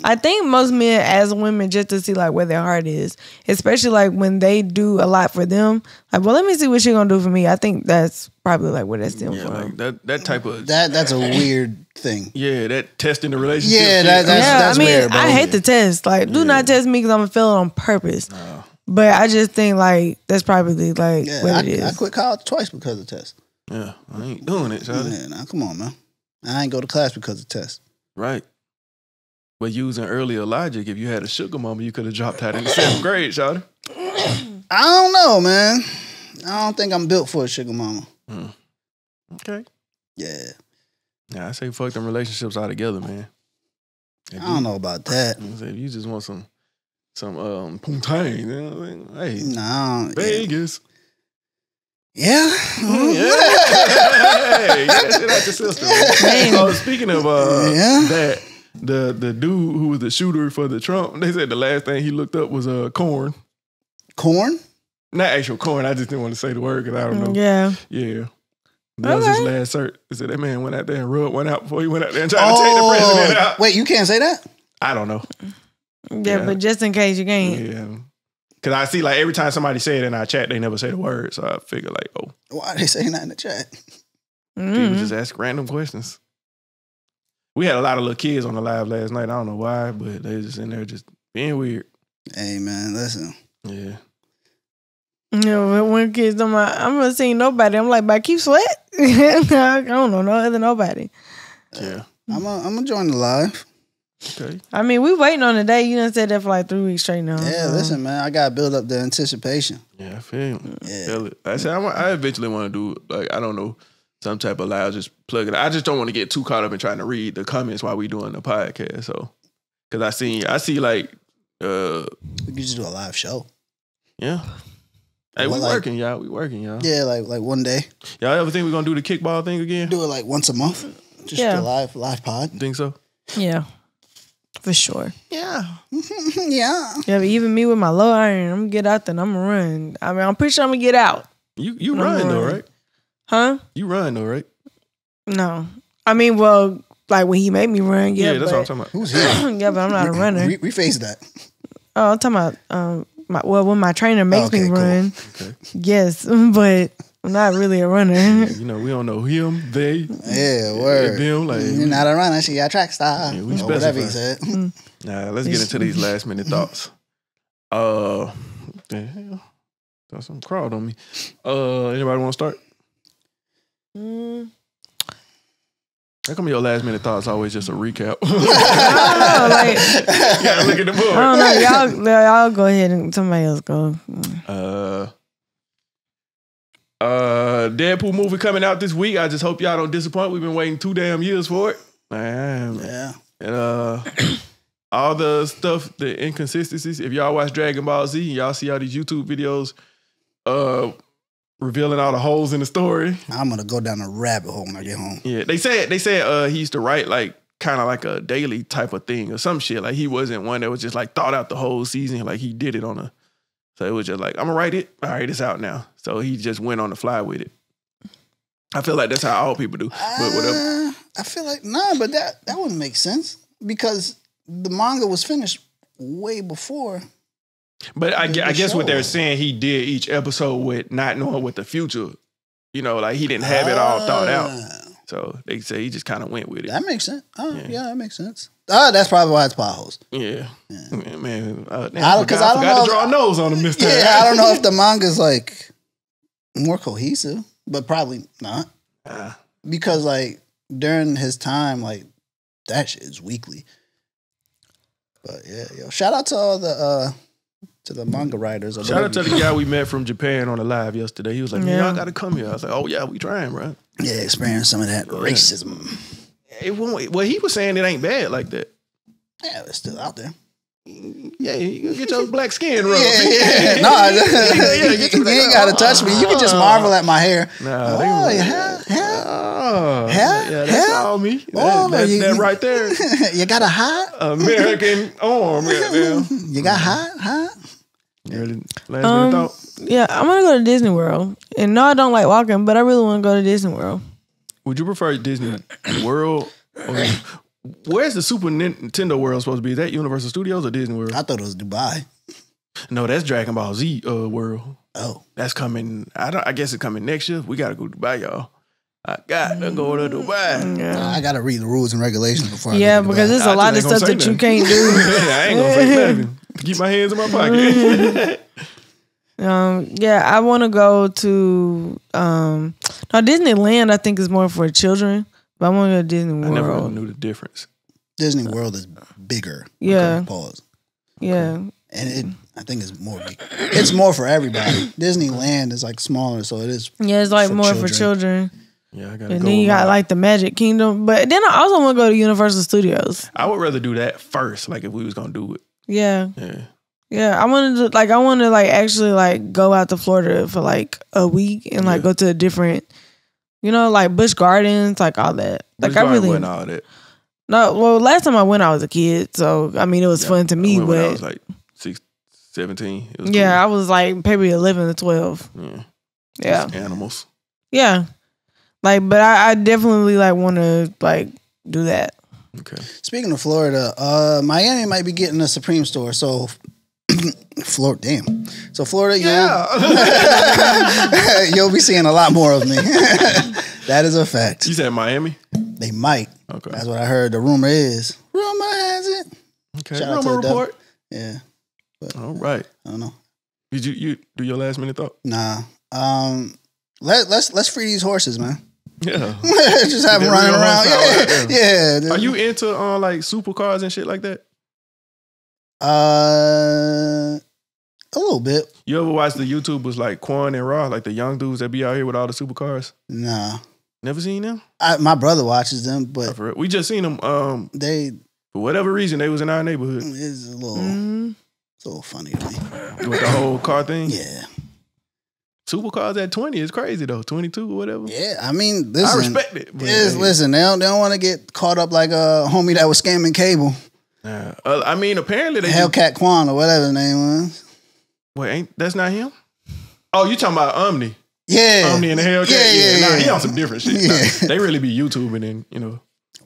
I think most men ask women just to see like where their heart is, especially like when they do a lot for them. Like, well, let me see what she gonna do for me. I think that's probably like where that's them yeah, for. Like that that type of that that's a weird thing. Yeah, that testing the relationship. Yeah, that, that's yeah, that's I mean, weird. Bro. I hate the test. Like, do yeah. not test me because I'm gonna fail it on purpose. No. But I just think like that's probably like yeah, what I, it is. I quit college twice because of tests. Yeah, I ain't doing it. Yeah, nah, come on, man. I ain't go to class because of tests. Right. But using earlier logic, if you had a sugar mama, you could have dropped out in the seventh grade, shawty. I don't know, man. I don't think I'm built for a sugar mama. Mm. Okay. Yeah. Yeah, I say fuck them relationships all together, man. If I don't you, know about that. If you just want some some um poutine, you know what I mean? Hey, no, Vegas. Yeah. Mm, yeah. Hey, yeah, shit out your sister. So speaking of uh yeah. that, the the dude who was the shooter for the Trump, they said the last thing he looked up was uh corn. Corn? Not actual corn. I just didn't want to say the word because I don't know. Yeah. Yeah. That okay. was his last cert. He said that man went out there and rubbed one out before he went out there and tried oh, to take the president out. Wait, you can't say that? I don't know. Yeah, yeah. But just in case you can't. Yeah. Because I see like every time somebody say it in our chat, they never say the word. So I figure like, oh. Why are they saying that in the chat? Mm-hmm. People just ask random questions. We had a lot of little kids on the live last night. I don't know why, but they just in there just being weird. Hey, man, listen. Yeah. No, but when kids don't mind, I'm not seeing nobody. I'm like, but I keep sweat. I don't know no other nobody. Yeah, I'm gonna join the live. Okay. I mean, we waiting on the day. You done said that for like three weeks straight now. Yeah, so. Listen, man, I gotta build up the anticipation. Yeah, I feel. Yeah. Feel it. I said I, I eventually want to do like I don't know some type of live. Just plug it. I just don't want to get too caught up in trying to read the comments while we doing the podcast. So, because I see, I see like uh, we could just do a live show. Yeah. Hey, we like, working, y'all. We working, y'all. Yeah, like like one day. Y'all ever think we're going to do the kickball thing again? Do it like once a month? Just yeah. a live, live pod? You think so? Yeah. For sure. Yeah. yeah. Yeah, but even me with my low iron, I'm going to get out there and I'm going to run. I mean, I'm pretty sure I'm going to get out. You you run, run, though, right? Huh? You run, though, right? No. I mean, well, like when he made me run, yeah. Yeah, that's but, what I'm talking about. Who's here? Yeah, but I'm not a runner. We, we faced that. Oh, I'm talking about... Um, My, well, when my trainer makes okay, me run, cool. okay. yes, but I'm not really a runner. You know, we don't know him, they, yeah, word. Them, like, you're not a runner. She got track style. Yeah, we or whatever he said. Mm. Nah, let's get into these last minute thoughts. Uh, what the hell? Got some crowd on me. Uh, anybody want to start? Mm. How come your last minute thoughts always just a recap? I don't know, like, you gotta look at the board. I don't know. Y'all, y'all go ahead and somebody else go. Uh, uh, Deadpool movie coming out this week. I just hope y'all don't disappoint. We've been waiting two damn years for it. Man. Yeah. And uh, all the stuff, the inconsistencies. If y'all watch Dragon Ball Z, y'all see all these YouTube videos. Uh. Revealing all the holes in the story. I'm gonna go down a rabbit hole when I get home. Yeah, they said they said uh, he used to write like kind of like a daily type of thing or some shit. Like he wasn't one that was just like thought out the whole season. Like he did it on a. So it was just like I'm gonna write it. All right, it's out now. So he just went on the fly with it. I feel like that's how all people do. But whatever. Uh, I feel like nah, but that that wouldn't make sense because the manga was finished way before. But I, I guess what they're saying, he did each episode with not knowing what the future, you know, like he didn't have it all thought out. So they say he just kind of went with it. That makes sense. Oh, yeah. yeah, that makes sense. Oh, that's probably why it's potholes. Yeah. yeah. Man, man uh, I, forgot, I, I forgot to draw a nose on him this time. Yeah, I don't know if the manga's like more cohesive, but probably not. Uh, because like during his time, like that shit is weekly. But yeah, yo, shout out to all the... Uh, To the manga writers. Shout out to the guy we met from Japan on the live yesterday. He was like, man, y'all gotta come here. I was like, oh yeah, we trying, bro. Yeah, experience some of that racism. It won't. Well, he was saying it ain't bad like that. Yeah, it's still out there. Yeah, you get your black skin rubbed. Yeah, yeah. No, yeah, you, you ain't gotta oh, touch me. You can just marvel at my hair. Nah, oh, yeah, yeah. Oh, yeah, yeah, that's yeah. all me. Oh, that, that, you, that right there. You got a hot American arm right there. You got hot, hot. Really? Last um, minute thought? Yeah, I want to go to Disney World. And no, I don't like walking, but I really want to go to Disney World. Would you prefer Disney World? Or, where's the Super Nintendo World supposed to be? Is that Universal Studios or Disney World? I thought it was Dubai. No, that's Dragon Ball Z uh, World. Oh. That's coming. I, don't, I guess it's coming next year. We got to go to Dubai, y'all. I got to go to Dubai. Yeah. I got to read the rules and regulations before I Yeah, because there's a I lot of stuff that nothing. You can't do. I ain't going to say nothing. Keep my hands in my pocket. um, yeah, I want to go to... Um, now, Disneyland, I think, is more for children. But I want to go to Disney World. I never really knew the difference. Disney World is bigger. Yeah. Okay, pause. Yeah. Okay. And it, I think it's more, it's more for everybody. Disneyland is like smaller, so it is. Yeah, it's like for more children. for children. Yeah, I gotta and go. Then you got like the Magic Kingdom, but then I also want to go to Universal Studios. I would rather do that first, like if we was gonna do it. Yeah. Yeah. Yeah, I wanted to like I want to like actually like go out to Florida for like a week and like yeah. go to a different, you know, like Busch Gardens, like all that. Like Busch I really went all that. No, well, last time I went, I was a kid, so I mean it was yeah, fun to me. I went but when I was like six, seventeen. It was yeah, cool. I was like maybe eleven or twelve. Yeah. Yeah. Just animals. Yeah. Like, but I, I definitely like want to like do that. Okay. Speaking of Florida, uh, Miami might be getting a Supreme store. So, Florida, damn. So Florida, yeah, you'll, you'll be seeing a lot more of me. That is a fact. You said Miami? They might. Okay. That's what I heard. The rumor is. Rumor has it. Okay. Shout rumor report. W. Yeah. But, all right. I don't know. Did you you do your last minute thought? Nah. Um. Let let's let's free these horses, man. Yeah. Just have them running around. Yeah. Yeah. Yeah. Are you into uh, like supercars and shit like that? Uh a little bit. You ever watch the YouTubers like Quan and Ra, like the young dudes that be out here with all the supercars? Nah. Never seen them? I, my brother watches them, but we just seen them um they for whatever reason they was in our neighborhood. It's a little mm-hmm. it's a little funny to me. With the whole car thing? Yeah. Supercars at twenty is crazy though. Twenty-two or whatever. Yeah, I mean, listen, I respect it. But is, yeah. Listen, they don't, they don't want to get caught up like a homie that was scamming cable. Yeah, uh, I mean, apparently they Hellcat do... Quan or whatever his name was. Wait, ain't that's not him? Oh, you talking about Omni? Yeah, Omni and the Hellcat. Yeah, yeah, yeah. Nah, he on some different shit. Yeah. Nah, they really be YouTubing and you know.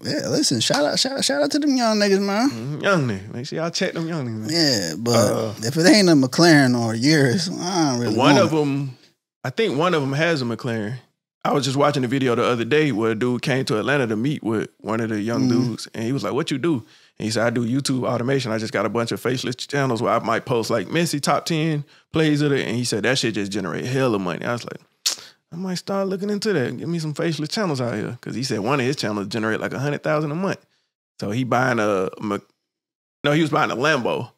Yeah, listen, shout out, shout out, shout out to them young niggas, man. Mm, young niggas, make sure y'all check them young niggas. Man. Yeah, but uh, if it ain't a McLaren or yours, I don't really. One of them. I think one of them has a McLaren. I was just watching a video the other day where a dude came to Atlanta to meet with one of the young mm. dudes. And he was like, what you do? And he said, I do YouTube automation. I just got a bunch of faceless channels where I might post like Messi top ten plays of it. And he said, that shit just generate hella money. I was like, I might start looking into that. Give me some faceless channels out here. Because he said one of his channels generate like a hundred thousand dollars a month. So he buying a, no, he was buying a Lambo.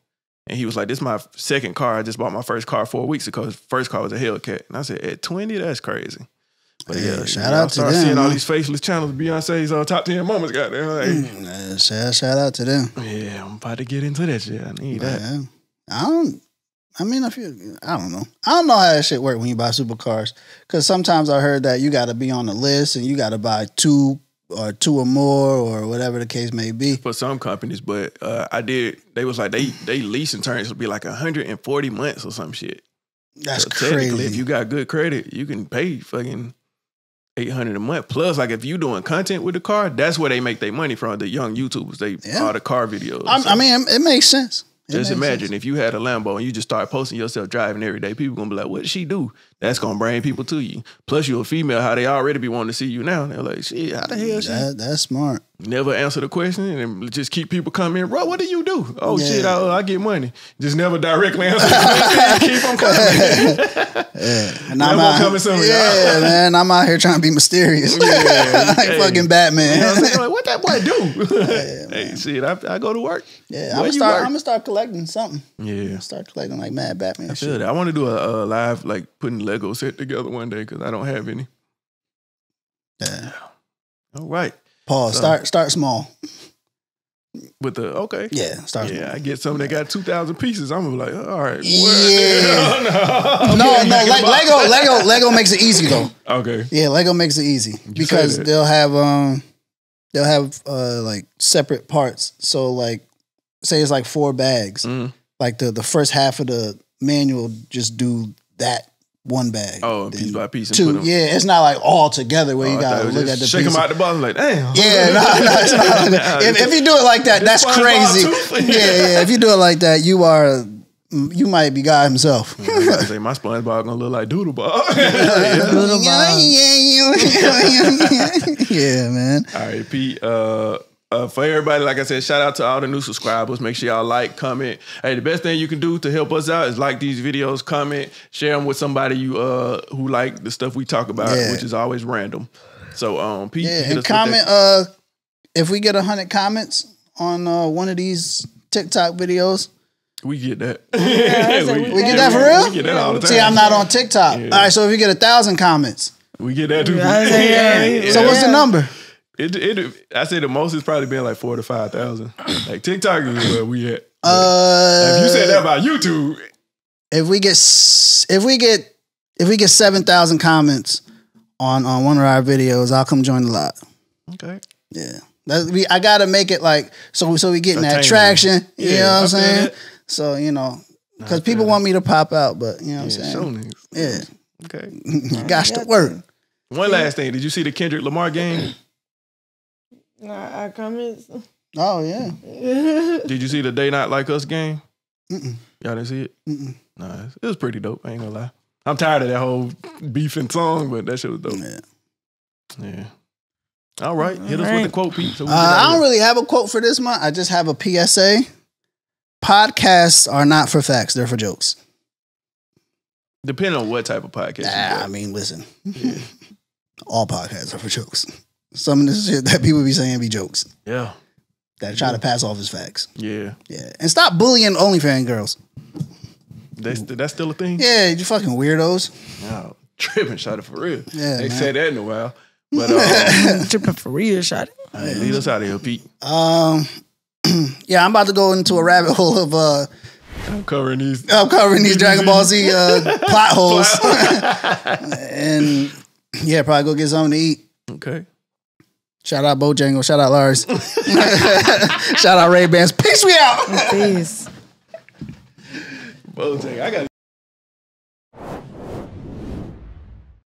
And he was like, this is my second car. I just bought my first car four weeks ago. His first car was a Hellcat. And I said, at twenty, that's crazy. But yeah, yeah shout out to them. I started seeing all these faceless channels, Beyonce's uh, top ten moments, goddamn. Like, mm, uh, shout, shout out to them. Yeah, I'm about to get into that shit. I need yeah. that. I don't, I mean, I feel, I don't know. I don't know how that shit works when you buy supercars. Because sometimes I heard that you got to be on the list and you got to buy two or two or more or whatever the case may be for some companies, but uh, I did they was like they they lease in terms would be like one hundred forty months or some shit. That's so crazy. If you got good credit, you can pay fucking eight hundred a month plus. Like if you doing content with the car, that's where they make their money from, the young YouTubers. They yeah. all the car videos. I, so. I mean, it makes sense. It just makes imagine sense. If you had a Lambo and you just start posting yourself driving every day, people gonna be like, what did she do? That's gonna bring people to you. Plus you're a female, how they already be wanting to see you now. They're like, shit, how the hell that, she? That's smart. Never answer the question and just keep people coming in. Bro, what do you do? Oh yeah. shit, I, I get money. Just never directly answer the question. Keep on coming. Yeah, and I'm out, coming somewhere. Yeah, man, I'm out here trying to be mysterious. Yeah, like hey. fucking Batman. You know what I'm saying? Like, what that boy do? Yeah, hey, shit, I, I go to work. Yeah, I'm gonna start. I'm gonna start collecting something. Yeah, start collecting like mad Batman. I feel that. I want to do a, a live like putting Lego set together one day because I don't have any. Yeah. All right. Paul, so, start start small. With the okay, yeah, start. Yeah, small. I get something that got two thousand pieces. I'm gonna be like, all right, yeah, no, no, okay, no, no like Lego, Lego, Lego makes it easy though. Okay, yeah, Lego makes it easy you because they'll have um, they'll have uh like separate parts. So like, say it's like four bags. Mm. Like the the first half of the manual, just do that. One bag. Oh, piece by piece. And two. Put them. Yeah, it's not like all together where oh, you gotta look at the shake pieces. Them out the bottom like, damn. Yeah, no, no, it's not like that. If, if you do it like that, that's crazy. Yeah, yeah. If you do it like that, you are, you might be God himself. Yeah, I say my SpongeBob gonna look like Doodle Bob. Doodle Bob. Yeah, man. All right, Pete. Uh, Uh, for everybody, like I said, shout out to all the new subscribers. Make sure y'all like, comment. Hey, the best thing you can do to help us out is like these videos, comment, share them with somebody you uh who like the stuff we talk about, yeah. which is always random. So, um, Pete, yeah, and comment. Uh, if we get a hundred comments on uh, one of these TikTok videos. We get that. Yeah, like, we, we get that, that for real? We get that all the time. See, I'm not on TikTok. Yeah. All right, so if you get a thousand comments. We get that too. Yeah, yeah, yeah. So what's the number? It, it, I say the most has probably been like four to five thousand. Like TikTok is where we at. Uh, if you said that about YouTube, if we get if we get if we get seven thousand comments on on one of our videos, I'll come join the lot. Okay. Yeah, that, we, I gotta make it like so so we getting that traction. You yeah, know what I'm saying? That. So you know, because people that. want me to pop out, but you know what yeah, I'm saying? Yeah. Okay. You got to work. One yeah. last thing. Did you see the Kendrick Lamar game? Nah, our comments. Oh yeah. Did you see the They Not Like Us game? Mm-mm. Y'all didn't see it? Mm-mm. Nah, it was pretty dope. I ain't gonna lie. I'm tired of that whole beef and song, but that shit was dope. Yeah. Yeah. All right. All Hit right. us with the quote, Pete. So uh, I don't really have a quote for this month. I just have a P S A. Podcasts are not for facts; they're for jokes. Depending on what type of podcast. Nah, I mean, listen. Yeah. All podcasts are for jokes. Some of this shit that people be saying be jokes. Yeah. That try yeah. to pass off as facts. Yeah. Yeah. And stop bullying OnlyFans girls. That's, that's still a thing? Yeah, you fucking weirdos. No, tripping shot it for real. Yeah, they said that in a while. But um, tripping for real shot it. All right, lead us out of here, Pete. Um, yeah, I'm about to go into a rabbit hole of... uh. I'm covering these. I'm covering these Dragon Ball Z uh, plot holes, and yeah, probably go get something to eat. Okay. Shout out Bojangles. Shout out Lars. Shout out Ray Bans. Peace, we out. Peace. Bojangles. I got.